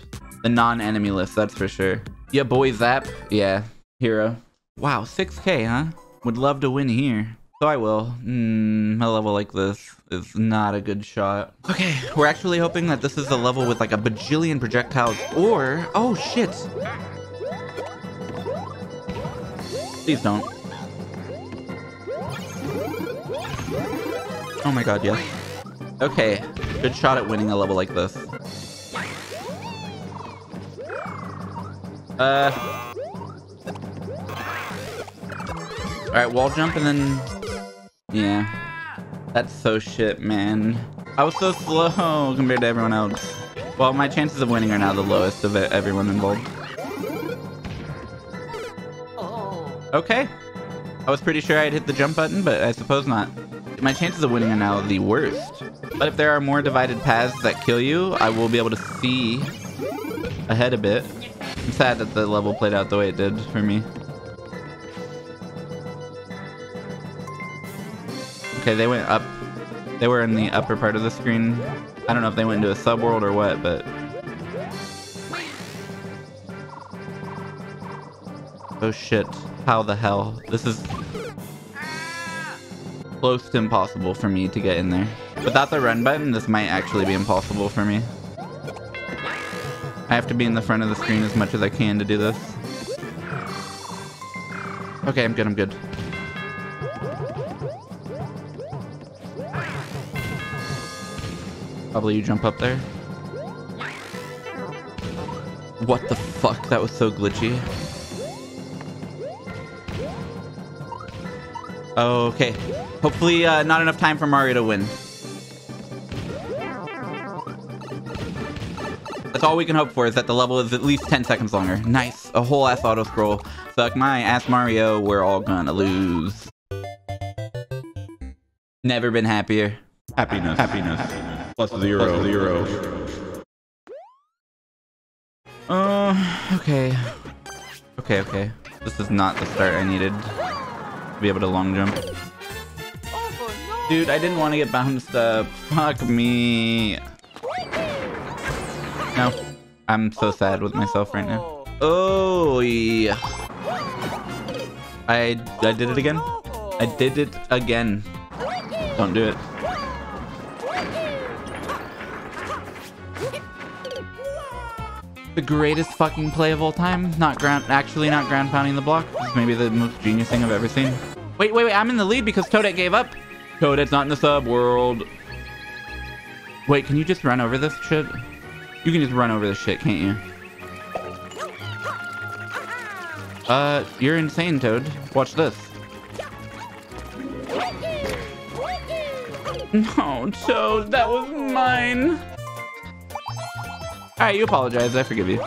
the non-enemy list. That's for sure. Yeah, boy, Zap. Yeah, hero. Wow, six K, huh? Would love to win here. So I will. Mm, a level like this is not a good shot. Okay, we're actually hoping that this is a level with like a bajillion projectiles or... Oh, shit. Please don't. Oh my god, yes. Okay, good shot at winning a level like this. Uh, all right, wall jump and then, yeah, that's so shit, man. I was so slow compared to everyone else. Well, my chances of winning are now the lowest of everyone involved. Okay, I was pretty sure I'd hit the jump button, but I suppose not. My chances of winning are now the worst. But if there are more divided paths that kill you, I will be able to see ahead a bit. I'm sad that the level played out the way it did for me. Okay, they went up. They were in the upper part of the screen. I don't know if they went into a subworld or what, but... Oh shit, how the hell? This is close to impossible for me to get in there. Without the run button, this might actually be impossible for me. I have to be in the front of the screen as much as I can to do this. Okay, I'm good, I'm good. Probably you jump up there. What the fuck? That was so glitchy. Okay. Hopefully uh, not enough time for Mario to win. That's all we can hope for, is that the level is at least ten seconds longer. Nice. A whole ass auto scroll. Suck my ass, Mario. We're all gonna lose. Never been happier. Happiness. Happiness. Happiness. Plus zero. Plus zero. Uh, okay. Okay, okay. This is not the start I needed to be able to long jump. Dude, I didn't want to get bounced up. Fuck me. No, I'm so sad with myself right now. Oh, yeah. I, I did it again. I did it again. Don't do it. The greatest fucking play of all time. Not ground, actually not ground pounding the block. It's maybe the most genius thing I've ever seen. Wait, wait, wait. I'm in the lead because Toadette gave up. Toadette's not in the subworld. Wait, can you just run over this shit? You can just run over this shit, can't you? Uh, you're insane, Toad. Watch this. No, Toad, that was mine. Alright, you apologize. I forgive you.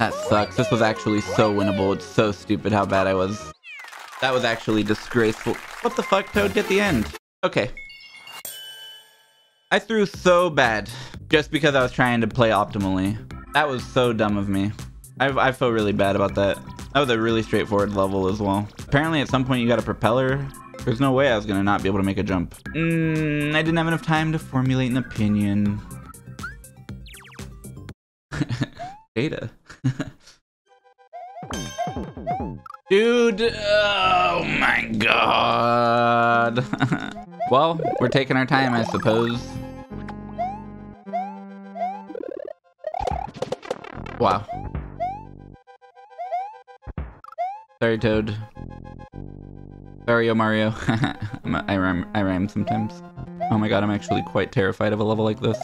That sucks. This was actually so winnable. It's so stupid how bad I was. That was actually disgraceful. What the fuck, Toad? Get the end. Okay. I threw so bad just because I was trying to play optimally. That was so dumb of me. I, I feel really bad about that. That was a really straightforward level as well. Apparently at some point you got a propeller. There's no way I was gonna not be able to make a jump. Mm, I didn't have enough time to formulate an opinion. Data. Dude, oh my god. Well, we're taking our time, I suppose. Wow. Sorry, Toad. Sorry, oh Mario. I rhyme, I rhyme sometimes. Oh my god, I'm actually quite terrified of a level like this.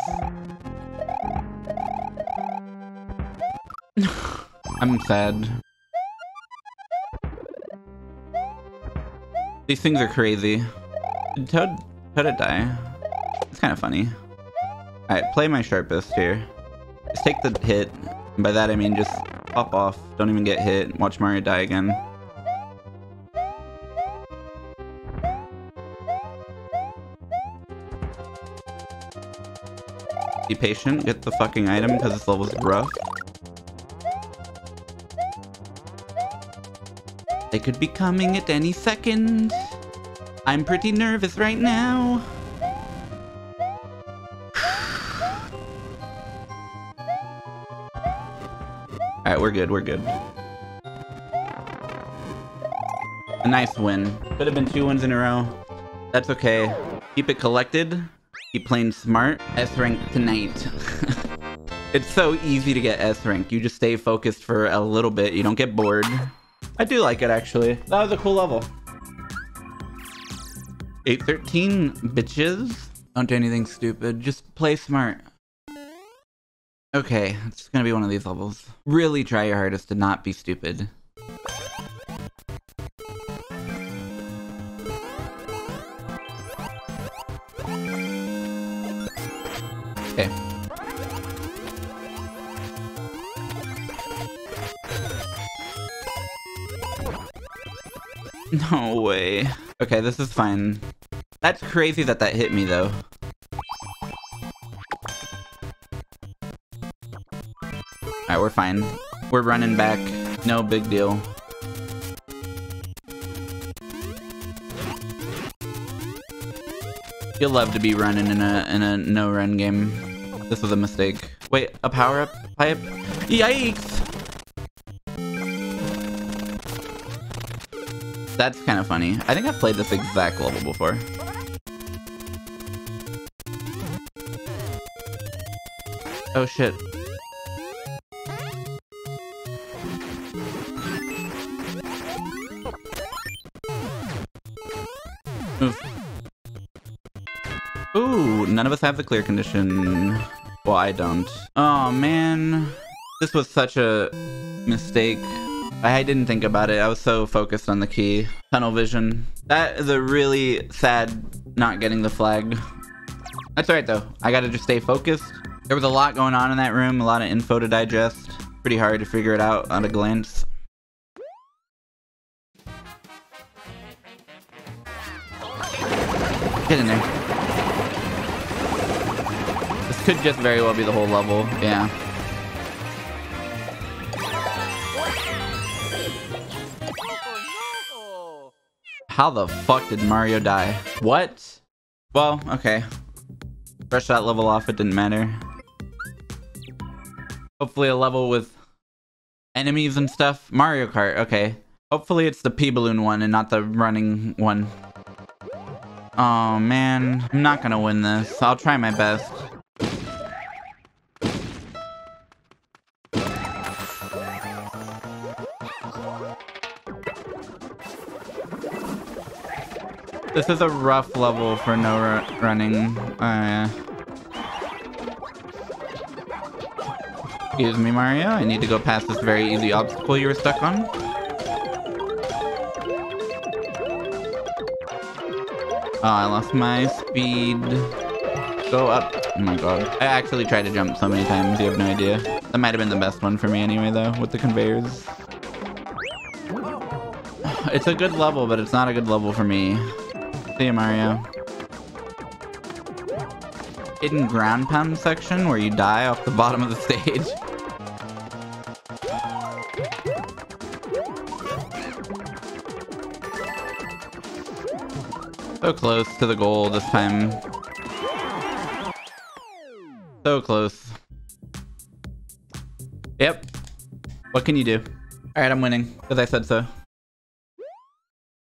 I'm sad. These things are crazy. Did Toad, Toad it die? It's kind of funny. Alright, play my sharpest here. Just take the hit. And by that I mean just pop off. Don't even get hit. Watch Mario die again. Be patient, get the fucking item because this level's rough. They could be coming at any second. I'm pretty nervous right now. Alright, we're good, we're good. A nice win. Could have been two wins in a row. That's okay. Keep it collected. Keep playing smart. S rank tonight. It's so easy to get S rank. You just stay focused for a little bit. You don't get bored. I do like it, actually. That was a cool level. eight thirteen, bitches. Don't do anything stupid. Just play smart. Okay, it's gonna be one of these levels. Really try your hardest to not be stupid. Okay. No way. Okay, this is fine. That's crazy that that hit me, though. Alright, we're fine. We're running back. No big deal. You'll love to be running in a in a no-run game. This was a mistake. Wait, a power-up pipe? Yikes! That's kind of funny. I think I've played this exact level before. Oh shit. Move. Ooh, none of us have the clear condition. Well, I don't. Oh man. This was such a mistake. I didn't think about it. I was so focused on the key. Tunnel vision. That is a really sad not getting the flag. That's alright though. I gotta just stay focused. There was a lot going on in that room. A lot of info to digest. Pretty hard to figure it out at a glance. Get in there. This could just very well be the whole level. Yeah. How the fuck did Mario die? What? Well, okay. Brush that level off, it didn't matter. Hopefully a level with enemies and stuff. Mario Kart, okay. Hopefully it's the pee balloon one and not the running one. Oh man, I'm not gonna win this. I'll try my best. This is a rough level for no ru running. Uh, excuse me, Mario. I need to go past this very easy obstacle you were stuck on. Oh, I lost my speed. Go up. Oh my god. I actually tried to jump so many times, you have no idea. That might have been the best one for me anyway, though, with the conveyors. It's a good level, but it's not a good level for me. See you, Mario. Hidden ground pound section where you die off the bottom of the stage. So close to the goal this time. So close. Yep. What can you do? Alright, I'm winning. Because I said so.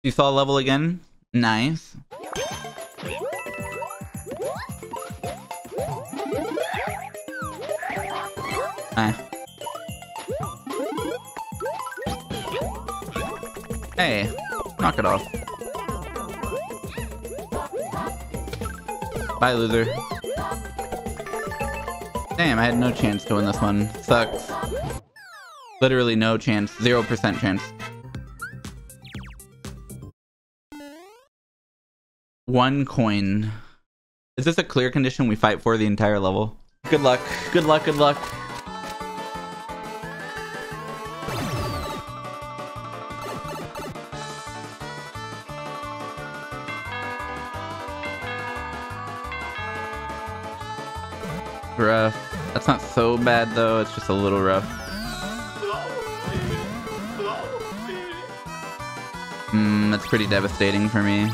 You saw a level again? Nice. Ah. Hey, knock it off. Bye, loser. Damn, I had no chance to win this one. Sucks. Literally no chance. Zero percent chance. One coin. Is this a clear condition we fight for the entire level? Good luck. Good luck. Good luck. Rough. That's not so bad though. It's just a little rough. Hmm, that's pretty devastating for me.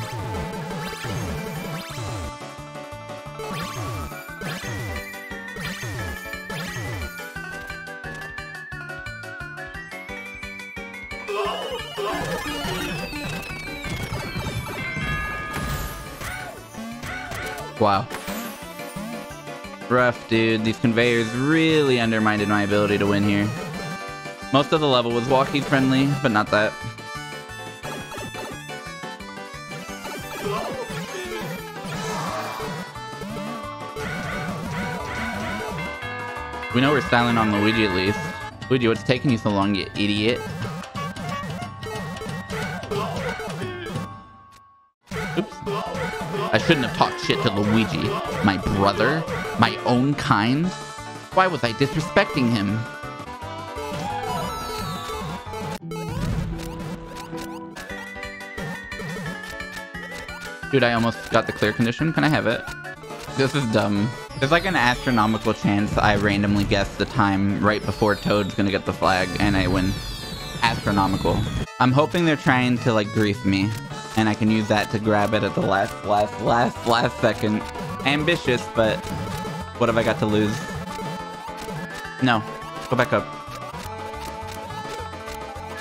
Wow. Rough, dude. These conveyors really undermined my ability to win here. Most of the level was Walkies friendly, but not that. We know we're styling on Luigi at least. Luigi, what's taking you so long, you idiot? Oops. I shouldn't have talked shit to Luigi. My brother? My own kind? Why was I disrespecting him? Dude, I almost got the clear condition. Can I have it? This is dumb. There's like an astronomical chance I randomly guessed the time right before Toad's gonna get the flag and I win. Astronomical. I'm hoping they're trying to like grief me and I can use that to grab it at the last, last, last, last second. Ambitious, but what have I got to lose? No, go back up.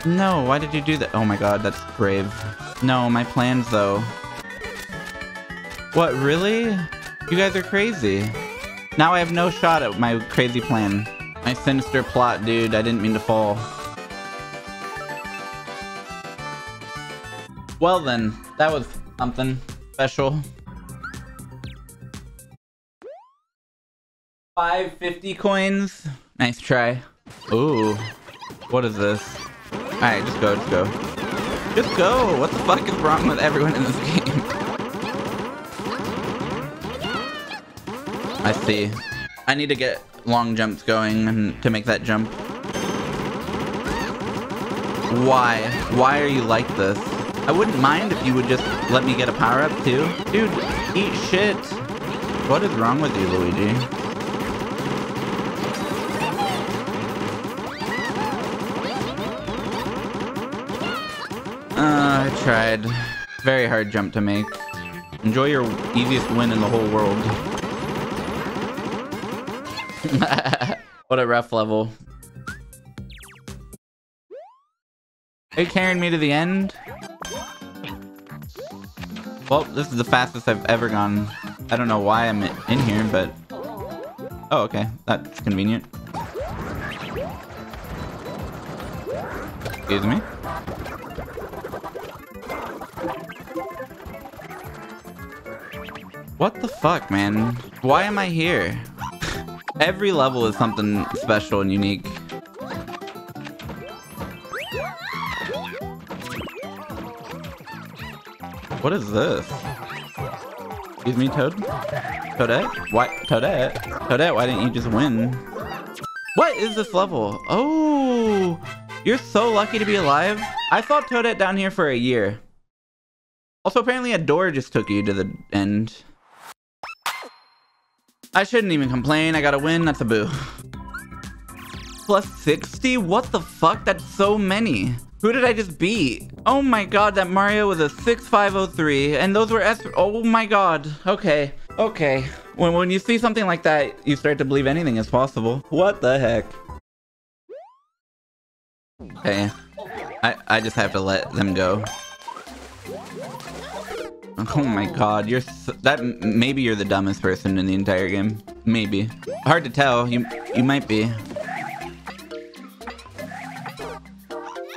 No, why did you do that? Oh my God, that's brave. No, my plans though. What, really? You guys are crazy. Now I have no shot at my crazy plan. My sinister plot, dude. I didn't mean to fall. Well then, that was something special. five fifty coins. Nice try. Ooh, what is this? All right, just go, just go. Just go. What the fuck is wrong with everyone in this game? I see. I need to get long jumps going and to make that jump. Why? Why are you like this? I wouldn't mind if you would just let me get a power up too. Dude, eat shit. What is wrong with you, Luigi? Uh, I tried. Very hard jump to make. Enjoy your easiest win in the whole world. What a rough level. Are you carrying me to the end? Well, this is the fastest I've ever gone. I don't know why I'm in here, but... Oh, okay. That's convenient. Excuse me. What the fuck, man? Why am I here? Every level is something special and unique. What is this? Excuse me, Toad? Toadette? Why? Toadette? Toadette, why didn't you just win? What is this level? Oh, you're so lucky to be alive. I saw Toadette down here for a year. Also, apparently a door just took you to the end. I shouldn't even complain. I gotta win. That's a boo. Plus sixty? What the fuck? That's so many. Who did I just beat? Oh my God, that Mario was a six five oh three, and those were S. Oh my God. Okay. Okay. When when you see something like that, you start to believe anything is possible. What the heck? Okay. I I just have to let them go. Oh my God, you're so, that maybe you're the dumbest person in the entire game. Maybe. Hard to tell. You you might be.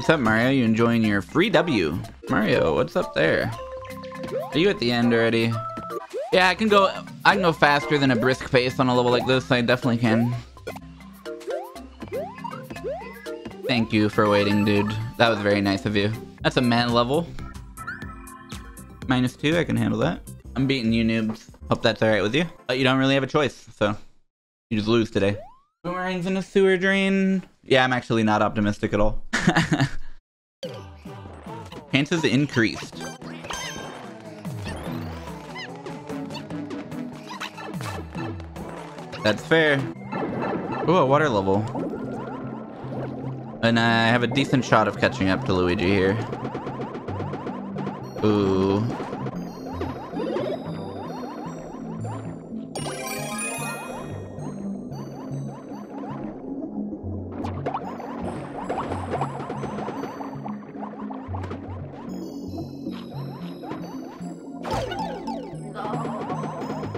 What's up, Mario? You enjoying your free W? Mario, what's up there? Are you at the end already? Yeah, I can go I can go faster than a brisk pace on a level like this. I definitely can. Thank you for waiting, dude. That was very nice of you. That's a man level. Minus two, I can handle that. I'm beating you, noobs. Hope that's alright with you. But you don't really have a choice, so you just lose today. Boomerangs in a sewer drain. Yeah, I'm actually not optimistic at all. Chances increased. That's fair. Ooh, a water level. And I have a decent shot of catching up to Luigi here. Ooh.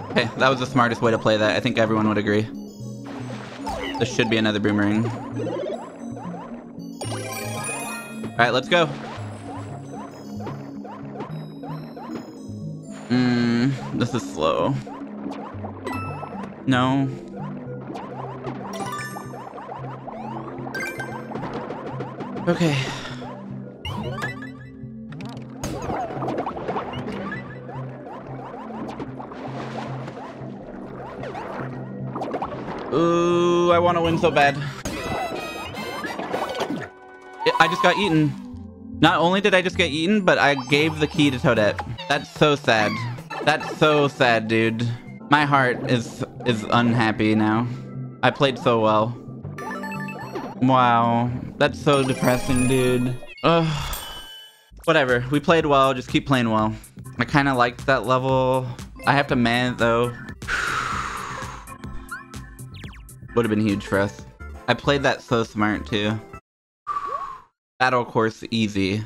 Okay, that was the smartest way to play that. I think everyone would agree. This should be another boomerang. All right, let's go. Mmm, this is slow. No. Okay. Ooh, I want to win so bad. I just got eaten. Not only did I just get eaten, but I gave the key to Toadette. That's so sad. That's so sad, dude. My heart is is unhappy now. I played so well. Wow. That's so depressing, dude. Ugh. Whatever. We played well. Just keep playing well. I kind of liked that level. I have to man it, though. Would have been huge for us. I played that so smart, too. Battle course easy.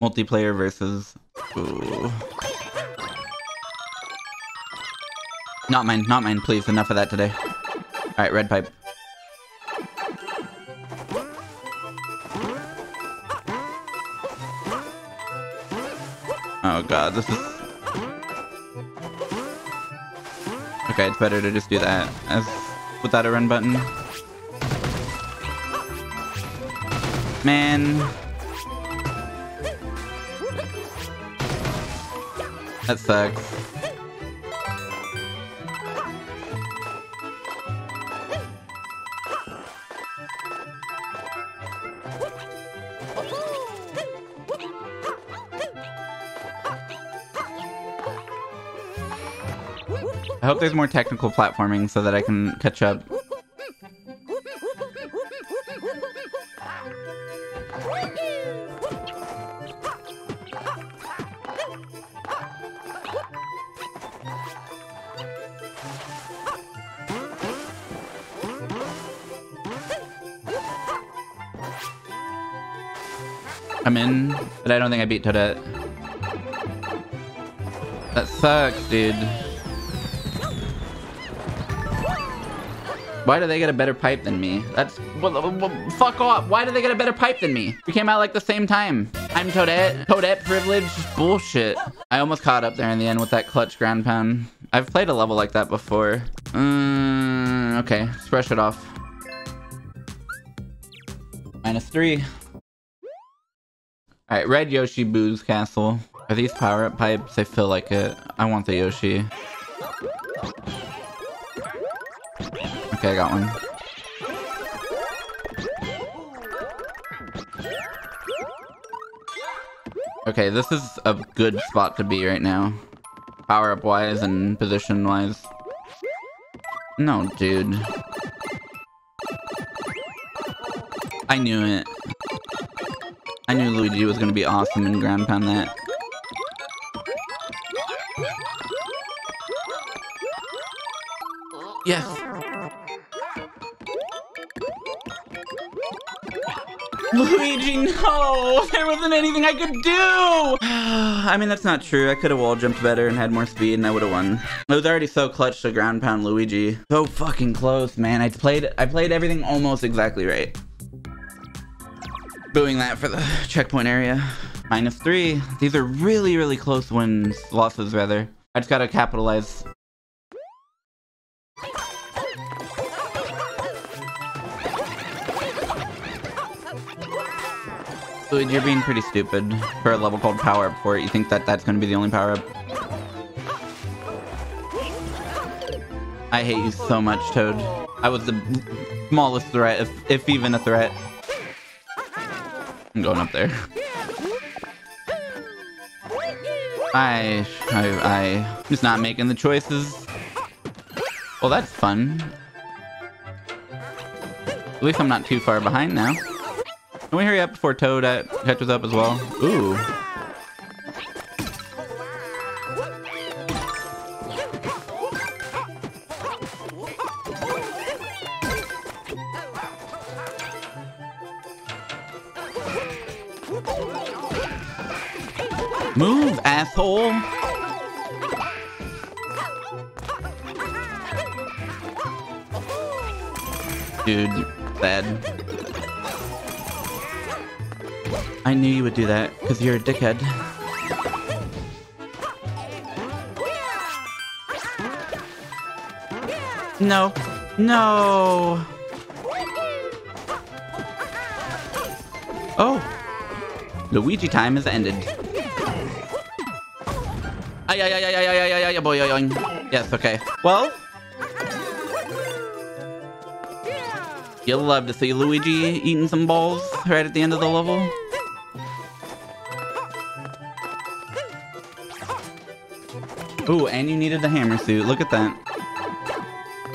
Multiplayer versus. Ooh. Not mine, not mine, please. Enough of that today. Alright, red pipe. Oh god, this is. Okay, it's better to just do that as without a run button. Man. That sucks. I hope there's more technical platforming so that I can catch up. I'm in, but I don't think I beat Toadette. That sucks, dude. Why do they get a better pipe than me? That's... Well, well, fuck off. Why do they get a better pipe than me? We came out like the same time. I'm Toadette. Toadette privilege. Bullshit. I almost caught up there in the end with that clutch ground pound. I've played a level like that before. Mm, okay, let's brush it off. Minus three. Alright, red Yoshi Boo's castle. Are these power-up pipes? I feel like it. I want the Yoshi. Okay, I got one. Okay, this is a good spot to be right now. Power-up wise and position-wise. No, dude. I knew it. I knew Luigi was going to be awesome and ground pound that. Yes! Luigi, no! There wasn't anything I could do! I mean, that's not true. I could have wall jumped better and had more speed and I would have won. I was already so clutch to ground pound Luigi. So fucking close, man. I played, I played everything almost exactly right. booing that for the checkpoint area. Minus three. These are really, really close wins, losses rather. I just gotta capitalize. Luigi, you're being pretty stupid for a level called Power Up for it. You think that that's gonna be the only Power Up? I hate you so much, Toad. I was the smallest threat, if, if even a threat. I'm going up there. I, I, I, just not making the choices. Well, that's fun. At least I'm not too far behind now. Can we hurry up before Toad catches up as well? Ooh. Move, asshole! Dude, bad. I knew you would do that, because you're a dickhead. No. No! Oh! Luigi time has ended. Yes, okay. Well, you'll love to see Luigi eating some balls right at the end of the level. Ooh, and you needed the hammer suit. Look at that.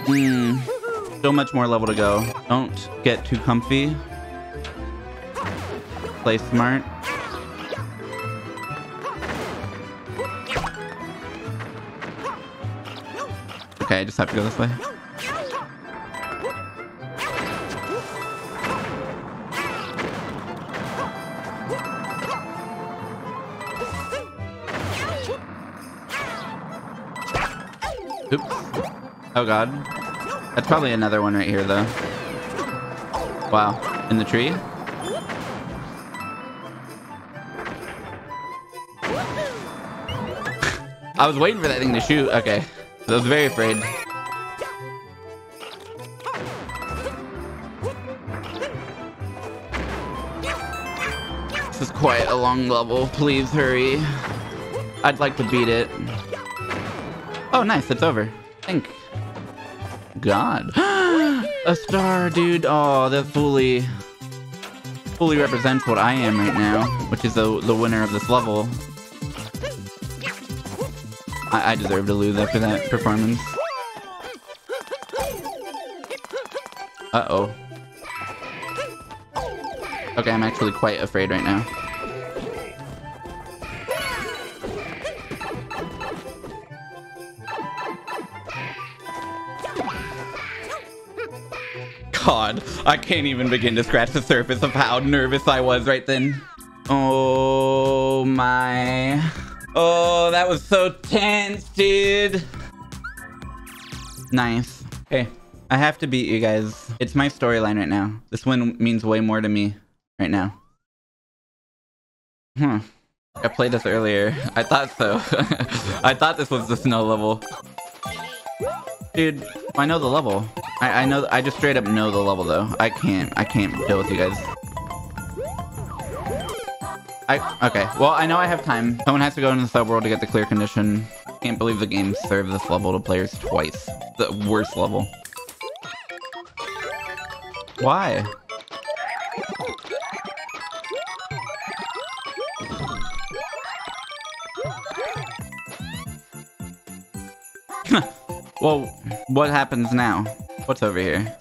Hmm. So much more level to go. Don't get too comfy. Play smart. Okay, I just have to go this way. Oops. Oh god. That's probably another one right here though. Wow. In the tree? I was waiting for that thing to shoot. Okay. I was very afraid. This is quite a long level. Please hurry. I'd like to beat it. Oh, nice. It's over. Thank God. A star, dude. Oh, that fully, fully represents what I am right now, which is the, the winner of this level. I deserve to lose after that performance. Uh-oh. Okay, I'm actually quite afraid right now. God, I can't even begin to scratch the surface of how nervous I was right then. Oh my... Oh, that was so tense, dude. Nice. Hey, I have to beat you guys. It's my storyline right now. This win means way more to me right now. Hmm. I played this earlier. I thought so. I thought this was the snow level. Dude, I know the level. I, I know. I just straight up know the level though. I can't. I can't deal with you guys. I, okay, well, I know I have time. Someone has to go into the subworld to get the clear condition. Can't believe the game served this level to players twice. The worst level. Why? Well, what happens now? What's over here?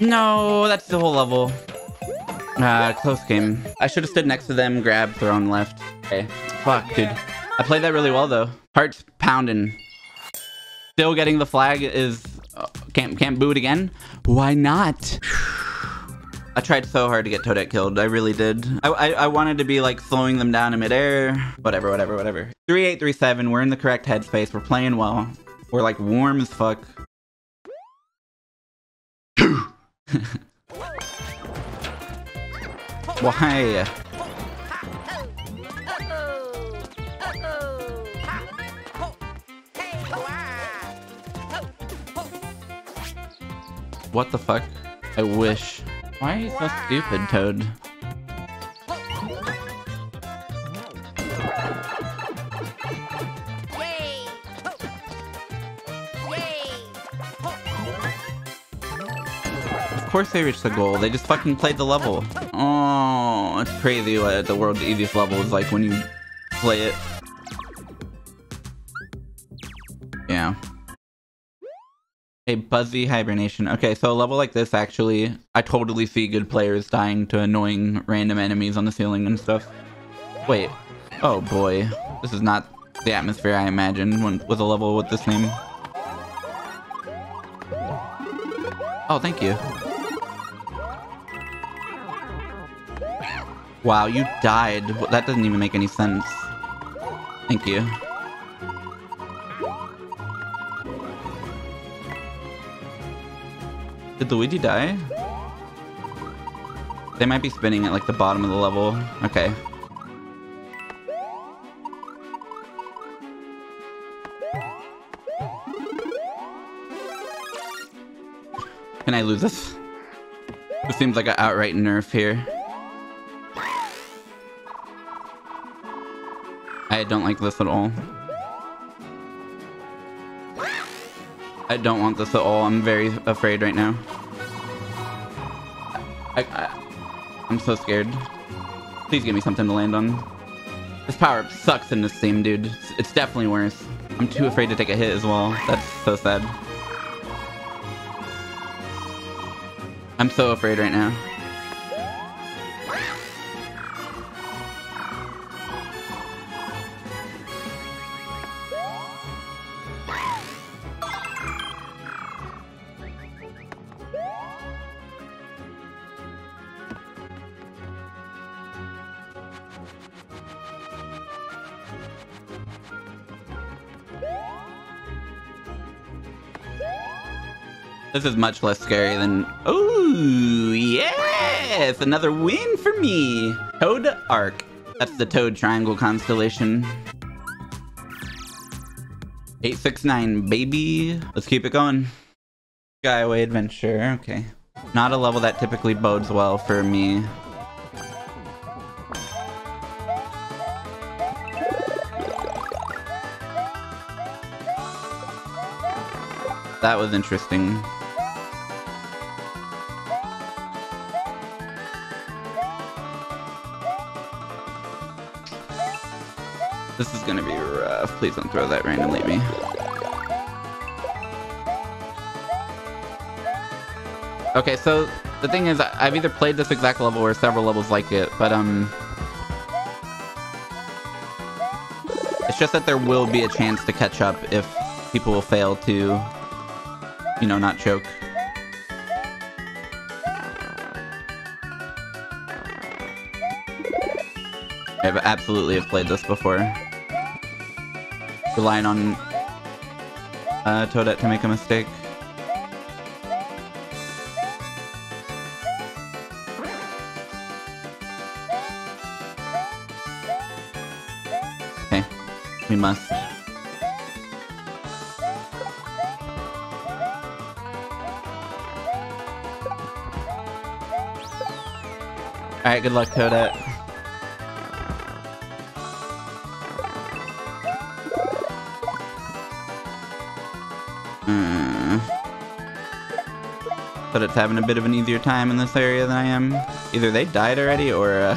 No, that's the whole level. Uh, close game. I should have stood next to them, grabbed, thrown left. Okay. Fuck, dude. I played that really well, though. Heart's pounding. Still getting the flag is Can't can't boot again? Why not? I tried so hard to get Toadette killed. I really did. I, I, I wanted to be like slowing them down in midair. Whatever, whatever, whatever. three eight three seven. We're in the correct headspace. We're playing well. We're like warm as fuck. Why? What the fuck? I wish. Why are you so stupid, Toad? Of course they reached the goal. They just fucking played the level. Oh, it's crazy what the world's easiest level is like when you play it. Yeah. A buzzy hibernation. Okay, so a level like this, actually, I totally see good players dying to annoying random enemies on the ceiling and stuff. Wait. Oh boy. This is not the atmosphere I imagined when, with a level with this name. Oh, thank you. Wow, you died. That doesn't even make any sense. Thank you. Did Luigi die? They might be spinning at like the bottom of the level. Okay. Can I lose this? This seems like an outright nerf here. I don't like this at all. I don't want this at all. I'm very afraid right now. I, I, I'm so scared. Please give me something to land on. This power-up sucks in this game, dude. It's, it's definitely worse. I'm too afraid to take a hit as well. That's so sad. I'm so afraid right now. This is much less scary than... Oh, yes! Another win for me! Toad Arc. That's the Toad Triangle constellation. eight six nine, baby. Let's keep it going. Skyway Adventure. Okay. Not a level that typically bodes well for me. That was interesting. This is gonna be rough. Please don't throw that randomly at me. Okay, so the thing is, I've either played this exact level or several levels like it, but um... it's just that there will be a chance to catch up if people will fail to, you know, not choke. I've absolutely have played this before. Relying on uh, Toadette to make a mistake. Okay, we must. All right, good luck, Toadette. But it's having a bit of an easier time in this area than I am. Either they died already, or uh,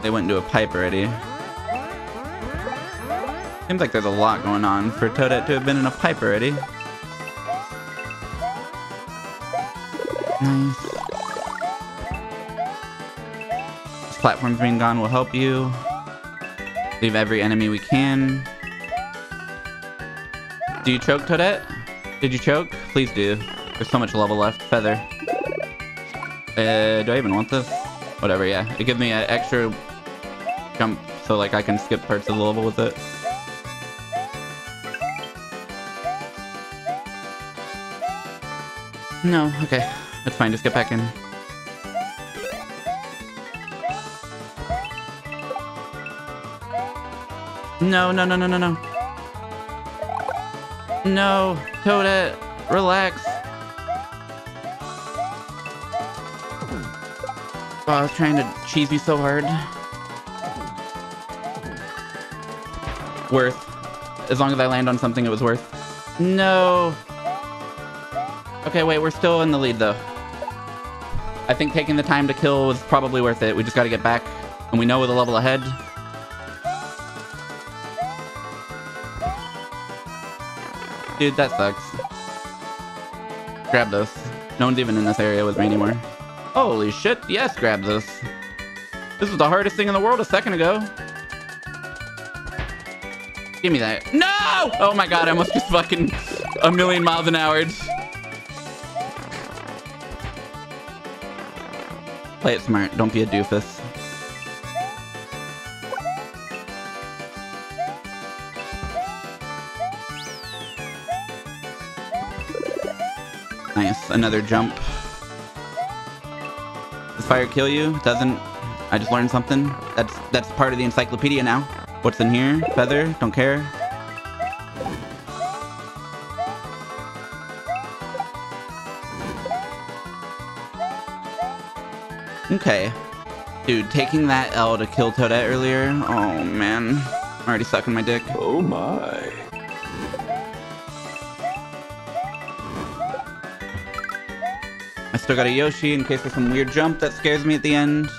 they went into a pipe already. Seems like there's a lot going on for Toadette to have been in a pipe already. Nice. This platform being gone will help you. Leave every enemy we can. Do you choke, Toadette? Did you choke? Please do. There's so much level left. Feather. Uh, do I even want this? Whatever, yeah. It gives me an extra jump so like I can skip parts of the level with it. No, okay. That's fine, just get back in. No, no, no, no, no, no. No, Toadette, relax. Oh, I was trying to cheese me so hard. Worth. As long as I land on something, it was worth. No. Okay, wait, we're still in the lead, though. I think taking the time to kill was probably worth it. We just gotta get back, and we know we're the level ahead. Dude, that sucks. Grab those. No one's even in this area with me anymore. Holy shit, yes, grab this. This was the hardest thing in the world a second ago. Give me that. No! Oh my god, I almost just fucking a million miles an hour. Play it smart, don't be a doofus. Nice, another jump. Does fire kill you? Doesn't. I just learned something. That's that's part of the encyclopedia now. What's in here? Feather? Don't care. Okay. Dude, taking that L to kill Toadette earlier. Oh man. I'm already sucking my dick. Oh my. I still got a Yoshi in case there's some weird jump that scares me at the end.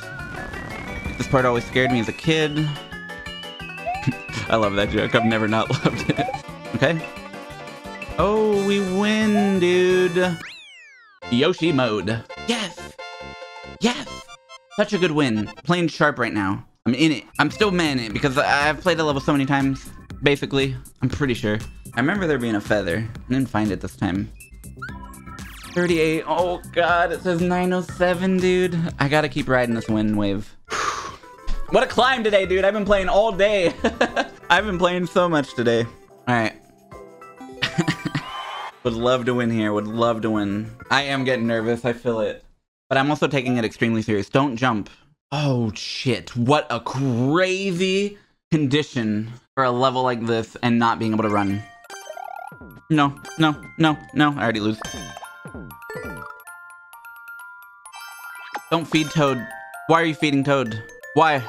This part always scared me as a kid. I love that joke. I've never not loved it. Okay. Oh, we win, dude. Yoshi mode. Yes. Yes. Such a good win. Playing sharp right now. I'm in it. I'm still man in it because I've played the level so many times. Basically, I'm pretty sure. I remember there being a feather. I didn't find it this time. thirty-eight. Oh god, it says nine oh seven, dude. I gotta keep riding this wind wave. What a climb today, dude. I've been playing all day. I've been playing so much today. Alright. Would love to win here. Would love to win. I am getting nervous. I feel it. But I'm also taking it extremely serious. Don't jump. Oh shit. What a crazy condition for a level like this and not being able to run. No, no, no, no. I already lose. Don't feed Toad. Why are you feeding Toad? Why?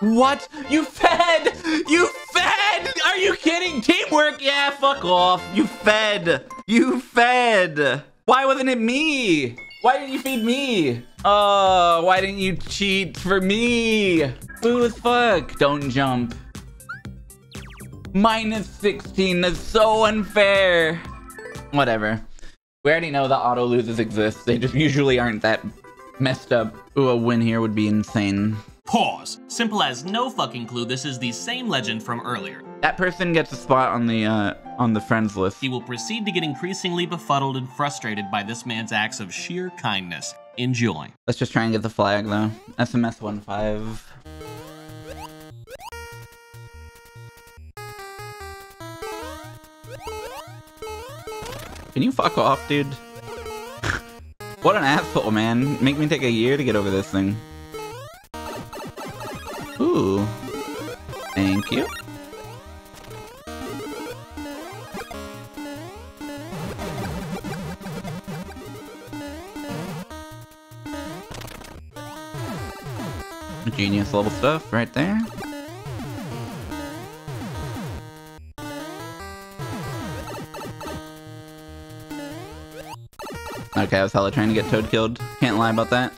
What? You fed! You fed! Are you kidding? Teamwork? Yeah, fuck off. You fed. You fed. Why wasn't it me? Why didn't you feed me? Oh, why didn't you cheat for me? Boo as fuck. Don't jump. minus sixteen. That's so unfair. Whatever. We already know the auto loses exist. They just usually aren't that messed up. Ooh, a win here would be insane. Pause. Simple as no fucking clue. This is the same legend from earlier. That person gets a spot on the uh, on the friends list. He will proceed to get increasingly befuddled and frustrated by this man's acts of sheer kindness. Enjoy. Let's just try and get the flag though. S M S one five. Can you fuck off, dude? What an asshole, man. Make me take a year to get over this thing. Ooh. Thank you. Genius level stuff right there. Okay, I was hella trying to get Toad killed. Can't lie about that.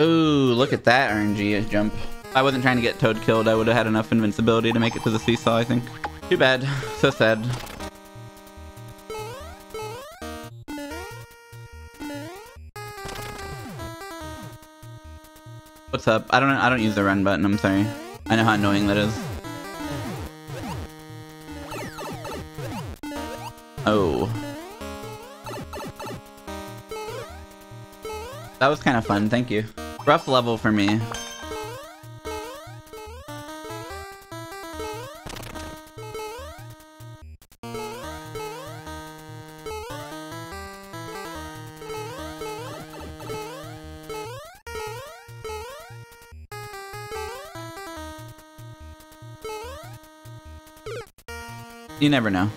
Ooh, look at that R N G jump. If I wasn't trying to get Toad killed, I would have had enough invincibility to make it to the seesaw, I think. Too bad. So sad. What's up? I don't I don't use the run button, I'm sorry. I know how annoying that is. Oh. That was kind of fun, thank you. Rough level for me. You never know.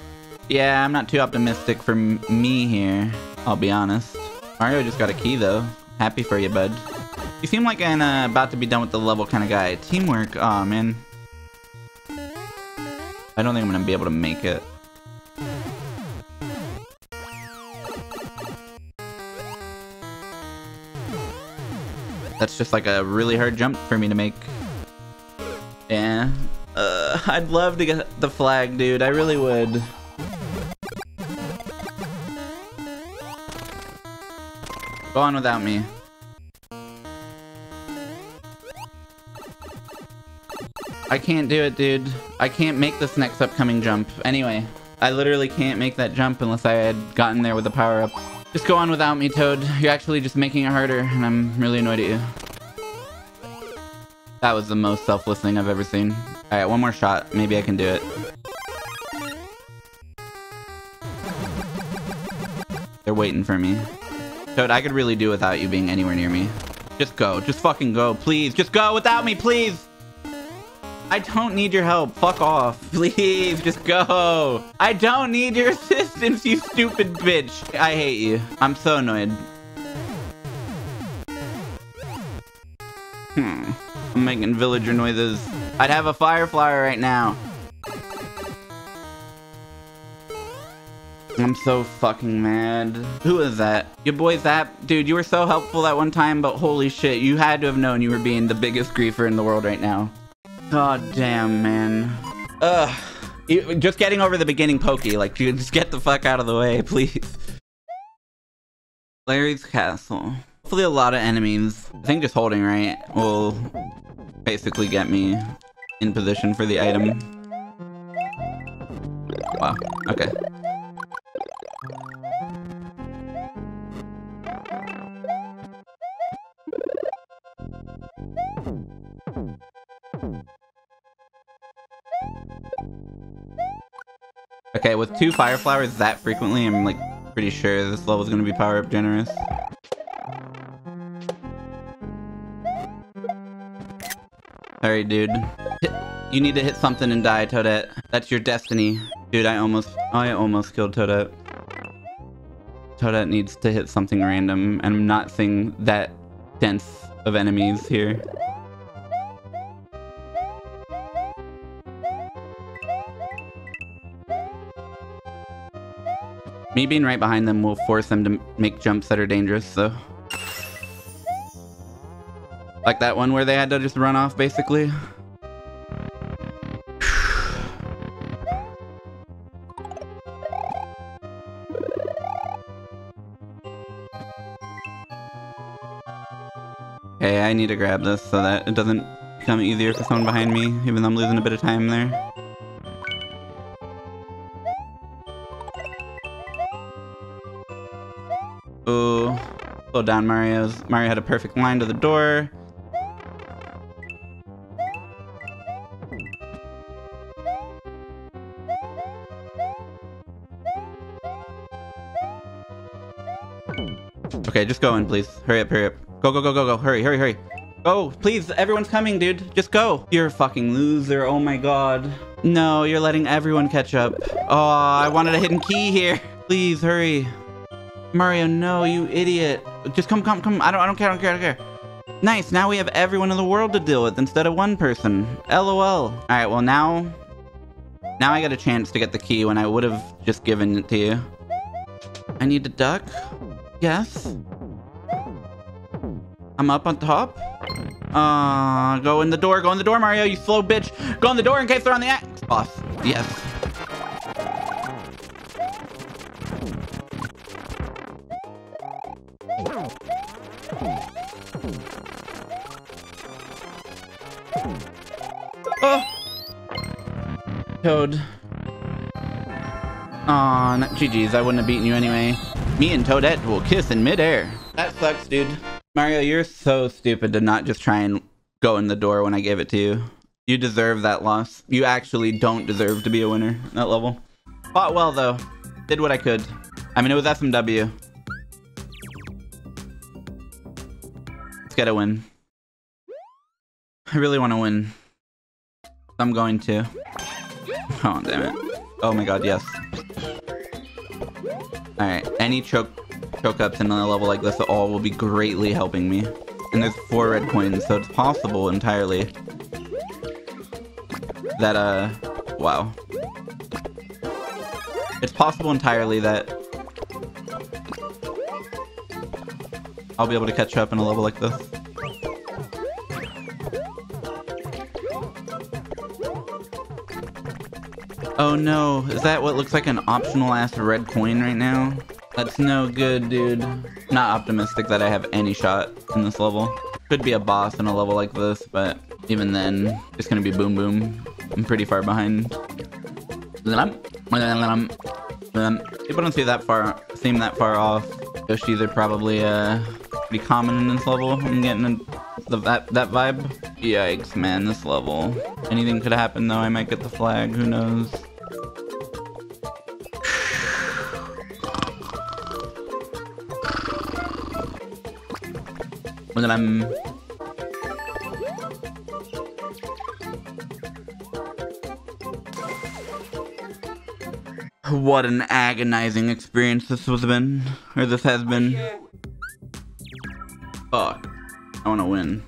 Yeah, I'm not too optimistic for m me here, I'll be honest. Mario just got a key though. Happy for you, bud. You seem like an uh, about to be done with the level kind of guy. Teamwork, aw, man. I don't think I'm gonna be able to make it. That's just like a really hard jump for me to make. Yeah. Uh, I'd love to get the flag, dude. I really would. Go on without me. I can't do it, dude. I can't make this next upcoming jump. Anyway, I literally can't make that jump unless I had gotten there with a power-up. Just go on without me, Toad. You're actually just making it harder, and I'm really annoyed at you. That was the most selfless thing I've ever seen. Alright, one more shot. Maybe I can do it. They're waiting for me. Toad, I could really do without you being anywhere near me. Just go. Just fucking go, please. Just go without me, please! I don't need your help. Fuck off. Please, just go. I don't need your assistance, you stupid bitch. I hate you. I'm so annoyed. Hmm. I'm making villager noises. I'd have a firefly right now. I'm so fucking mad. Who is that? Your boy Zap? Dude, you were so helpful that one time, but holy shit, you had to have known you were being the biggest griefer in the world right now. God damn, man. Ugh. You, just getting over the beginning pokey. Like, dude, just get the fuck out of the way, please. Larry's Castle. Hopefully a lot of enemies. I think just holding right will basically get me in position for the item. Wow, okay. Okay, with two fire flowers that frequently, I'm like pretty sure this level is gonna be power up generous. Alright, dude. Hit. You need to hit something and die, Toadette. That's your destiny. Dude, I almost... I almost killed Toadette. Toadette needs to hit something random, and I'm not seeing that dense of enemies here. Me being right behind them will force them to make jumps that are dangerous, so... Like that one where they had to just run off, basically. Okay, I need to grab this so that it doesn't become easier for someone behind me, even though I'm losing a bit of time there. Ooh. Slow down, Mario's. Mario had a perfect line to the door. Okay, just go in, please. Hurry up, hurry up. Go, go, go, go, go. Hurry, hurry, hurry. Go, please. Everyone's coming, dude. Just go. You're a fucking loser. Oh my god. No, you're letting everyone catch up. Oh, I wanted a hidden key here. Please, hurry. Mario, no, you idiot. Just come, come, come. I don't, I don't care, I don't care, I don't care. Nice, now we have everyone in the world to deal with instead of one person. LOL. Alright, well now... Now I got a chance to get the key when I would have just given it to you. I need to duck. Yes. I'm up on top. Uh, go in the door. Go in the door, Mario, you slow bitch. Go in the door in case they're on the axe. Off. Yes. Oh. Toad. Aw, not G G's. I wouldn't have beaten you anyway. Me and Toadette will kiss in midair. That sucks, dude. Mario, you're so stupid to not just try and go in the door when I gave it to you. You deserve that loss. You actually don't deserve to be a winner at that level. Fought well, though. Did what I could. I mean, it was S M W. Let's get a win. I really want to win. I'm going to. Oh, damn it. Oh my god, yes. Alright, any choke choke-ups in a level like this at all will be greatly helping me. And there's four red coins, so it's possible entirely that, uh, wow. It's possible entirely that I'll be able to catch up in a level like this. Oh no, is that what looks like an optional ass red coin right now? That's no good, dude. Not optimistic that I have any shot in this level. Could be a boss in a level like this, but even then, it's gonna be boom boom. I'm pretty far behind. People don't see that far, seem that far off. Yoshis are probably uh, pretty common in this level. I'm getting a, the, that, that vibe. Yikes, man, this level. Anything could happen though, I might get the flag, who knows. And then I'm... What an agonizing experience this has been, or this has been. Fuck, I wanna win.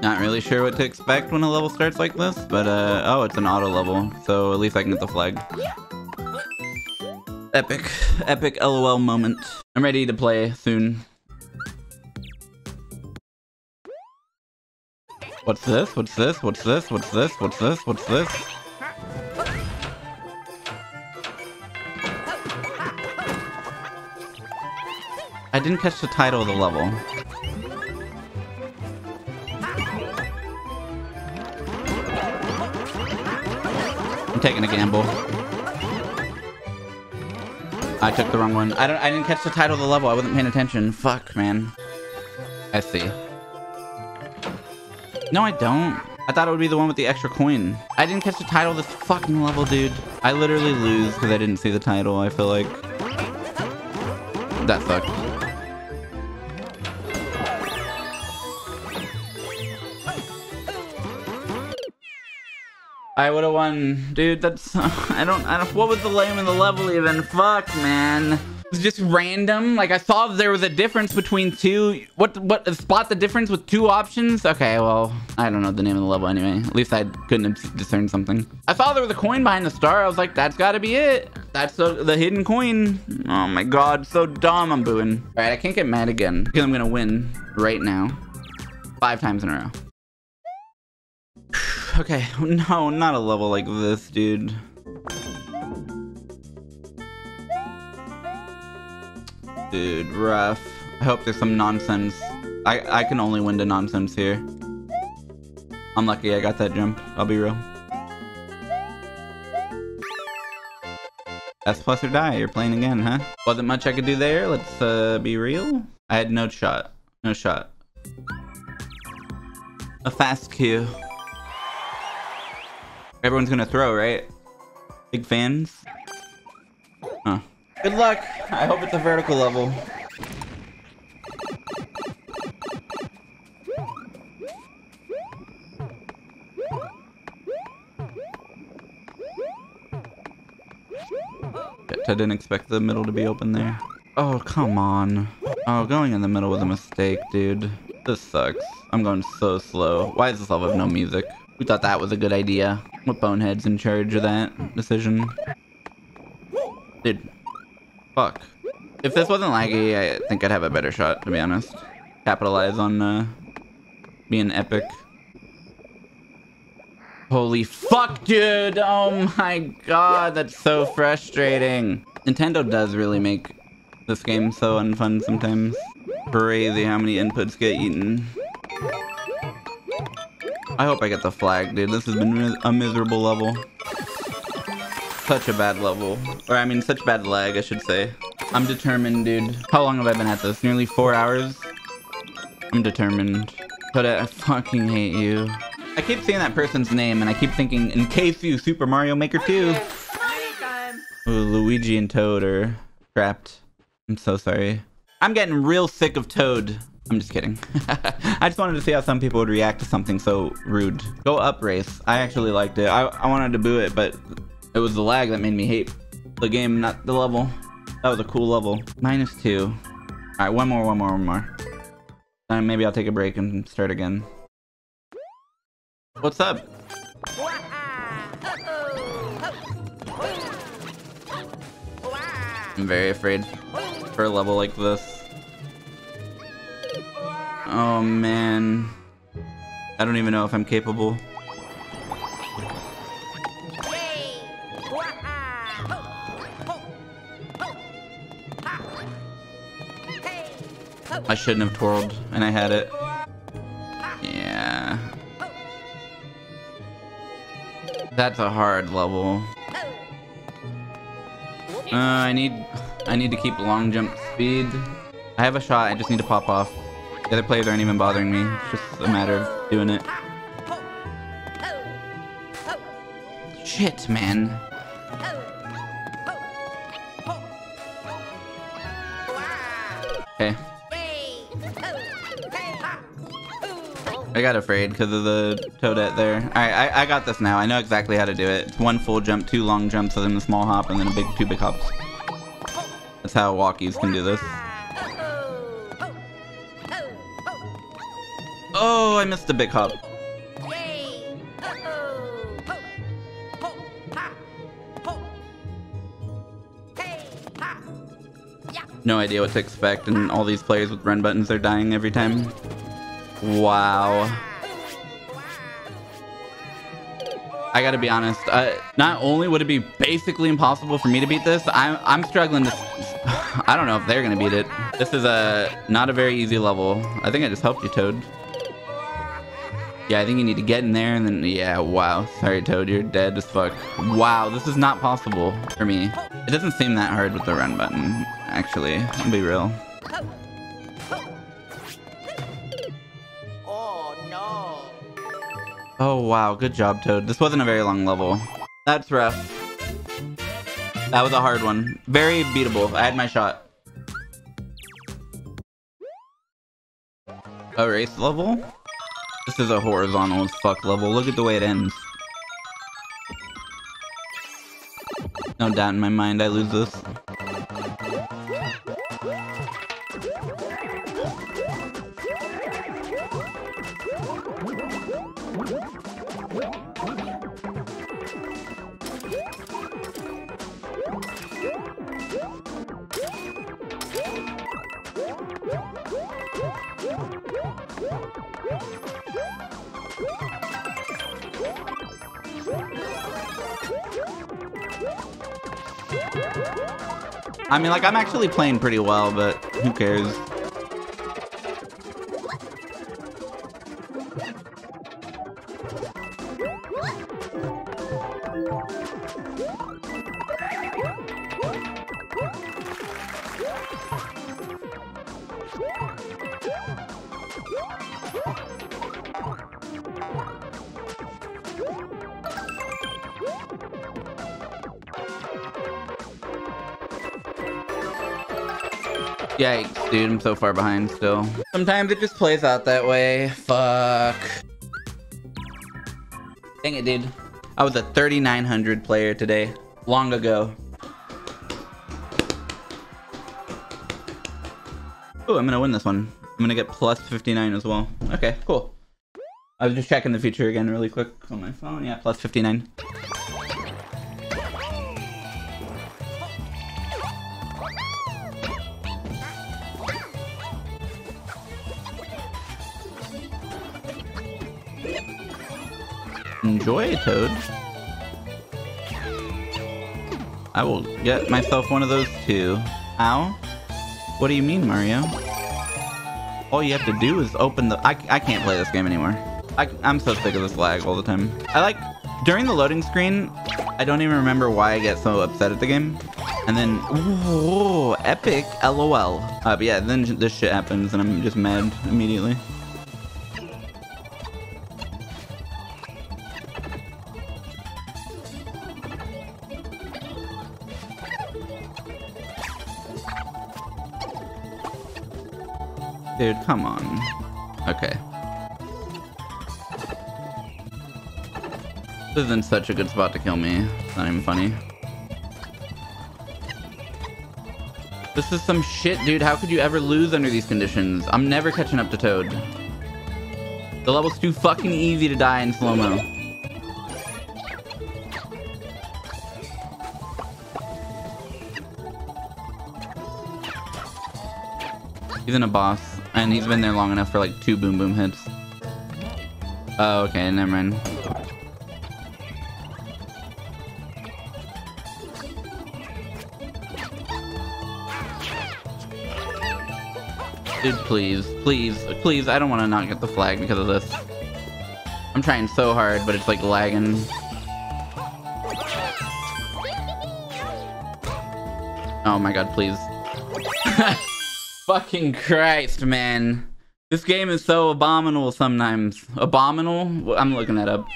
Not really sure what to expect when a level starts like this, but uh, oh, it's an auto level, so at least I can get the flag. Epic, epic LOL moment. I'm ready to play soon. What's this? What's this? What's this? What's this? What's this? What's this? I didn't catch the title of the level. I'm taking a gamble. I took the wrong one. I don't. I didn't catch the title of the level. I wasn't paying attention. Fuck, man. I see. No, I don't. I thought it would be the one with the extra coin. I didn't catch the title of this fucking level, dude. I literally lose because I didn't see the title, I feel like. That sucked. I would've won. Dude, that's... I don't... I don't... What was the lame in the level even? Fuck, man. It's just random. Like, I saw there was a difference between two. What, what, spot the difference with two options? Okay, well, I don't know the name of the level anyway. At least I couldn't have discerned something. I saw there was a coin behind the star. I was like, that's gotta be it. That's the, the hidden coin. Oh my God, so dumb, I'm booing. All right, I can't get mad again because I'm gonna win right now. Five times in a row. Okay, no, not a level like this, dude. Dude, rough. I hope there's some nonsense. I, I can only win to nonsense here. I'm lucky I got that jump. I'll be real. S plus or die. You're playing again, huh? Wasn't much I could do there. Let's uh, be real. I had no shot. No shot. A fast Q. Everyone's gonna throw, right? Big fans? Huh. Good luck. I hope it's a vertical level. I didn't expect the middle to be open there. Oh, come on. Oh, going in the middle was a mistake, dude. This sucks. I'm going so slow. Why does this level have no music? We thought that was a good idea. What bonehead's in charge of that decision? Dude. Fuck. If this wasn't laggy, I think I'd have a better shot, to be honest. Capitalize on uh, being epic. Holy fuck, dude! Oh my god, that's so frustrating. Nintendo does really make this game so unfun sometimes. Crazy how many inputs get eaten. I hope I get the flag, dude. This has been a miserable level. Such a bad level. Or, I mean, such bad lag, I should say. I'm determined, dude. How long have I been at this? Nearly four hours? I'm determined. But I fucking hate you. I keep seeing that person's name, and I keep thinking, in case you Super Mario Maker two. Ooh, Luigi and Toad are trapped. I'm so sorry. I'm getting real sick of Toad. I'm just kidding. I just wanted to see how some people would react to something so rude. Go up race. I actually liked it. I, I wanted to boo it, but it was the lag that made me hate the game, not the level. That was a cool level. Minus two. All right, one more, one more, one more. And maybe I'll take a break and start again. What's up? I'm very afraid for a level like this. Oh man. I don't even know if I'm capable. I shouldn't have twirled, and I had it. Yeah. That's a hard level. Uh, I need, I need to keep long jump speed. I have a shot, I just need to pop off. The other players aren't even bothering me. It's just a matter of doing it. Shit, man. Okay. I got afraid because of the Toadette there. Alright, I, I got this now. I know exactly how to do it. It's one full jump, two long jumps, and then a small hop, and then a big two big hops. That's how Walkies can do this. Oh, I missed a big hop. No idea what to expect, and all these players with run buttons are dying every time. Wow. I gotta be honest, uh, not only would it be basically impossible for me to beat this, I'm, I'm struggling to... I don't know if they're gonna beat it. This is a, not a very easy level. I think I just helped you, Toad. Yeah, I think you need to get in there and then... Yeah, wow. Sorry, Toad, you're dead as fuck. Wow, this is not possible for me. It doesn't seem that hard with the run button, actually. I'll be real. Oh, wow. Good job, Toad. This wasn't a very long level. That's rough. That was a hard one. Very beatable. I had my shot. A race level? This is a horizontal as fuck level. Look at the way it ends. No doubt in my mind I lose this. I mean, like, I'm actually playing pretty well, but who cares? Yikes, dude, I'm so far behind still. Sometimes it just plays out that way. Fuck. Dang it, dude. I was a thirty-nine hundred player today. Long ago. Ooh, I'm gonna win this one. I'm gonna get plus fifty-nine as well. Okay, cool. I was just checking the feature again really quick on my phone. Yeah, plus fifty-nine. Enjoy, Toad. I will get myself one of those too. Ow? What do you mean, Mario? All you have to do is open the... I, I can't play this game anymore. I, I'm so sick of this lag all the time. I like, during the loading screen, I don't even remember why I get so upset at the game. And then, ooh, epic, LOL. Uh, but yeah, then this shit happens and I'm just mad immediately. Dude, come on. Okay. This is in such a good spot to kill me. It's not even funny. This is some shit, dude. How could you ever lose under these conditions? I'm never catching up to Toad. The level's too fucking easy to die in slow-mo. He's in a boss. And he's been there long enough for like two boom boom hits. Oh, okay, never mind. Dude, please, please, please, I don't want to not get the flag because of this. I'm trying so hard, but it's like lagging. Oh my god, please. Fucking Christ, man. This game is so abominable sometimes. Abominable? I'm looking that up.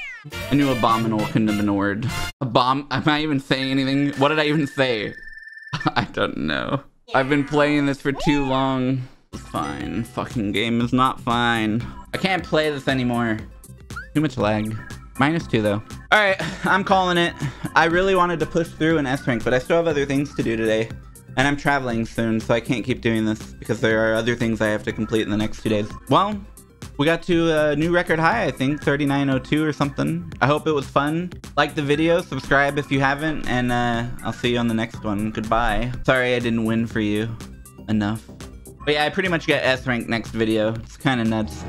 I knew abominable couldn't have been a word. Abom- am I even saying anything? What did I even say? I don't know. I've been playing this for too long. It's fine. Fucking game is not fine. I can't play this anymore. Too much lag. Minus two though. All right, I'm calling it. I really wanted to push through an S rank, but I still have other things to do today. And I'm traveling soon, so I can't keep doing this because there are other things I have to complete in the next two days. Well, we got to a new record high, I think, thirty-nine oh two or something. I hope it was fun. Like the video, subscribe if you haven't, and uh, I'll see you on the next one. Goodbye. Sorry I didn't win for you enough. But yeah, I pretty much get S rank next video. It's kind of nuts.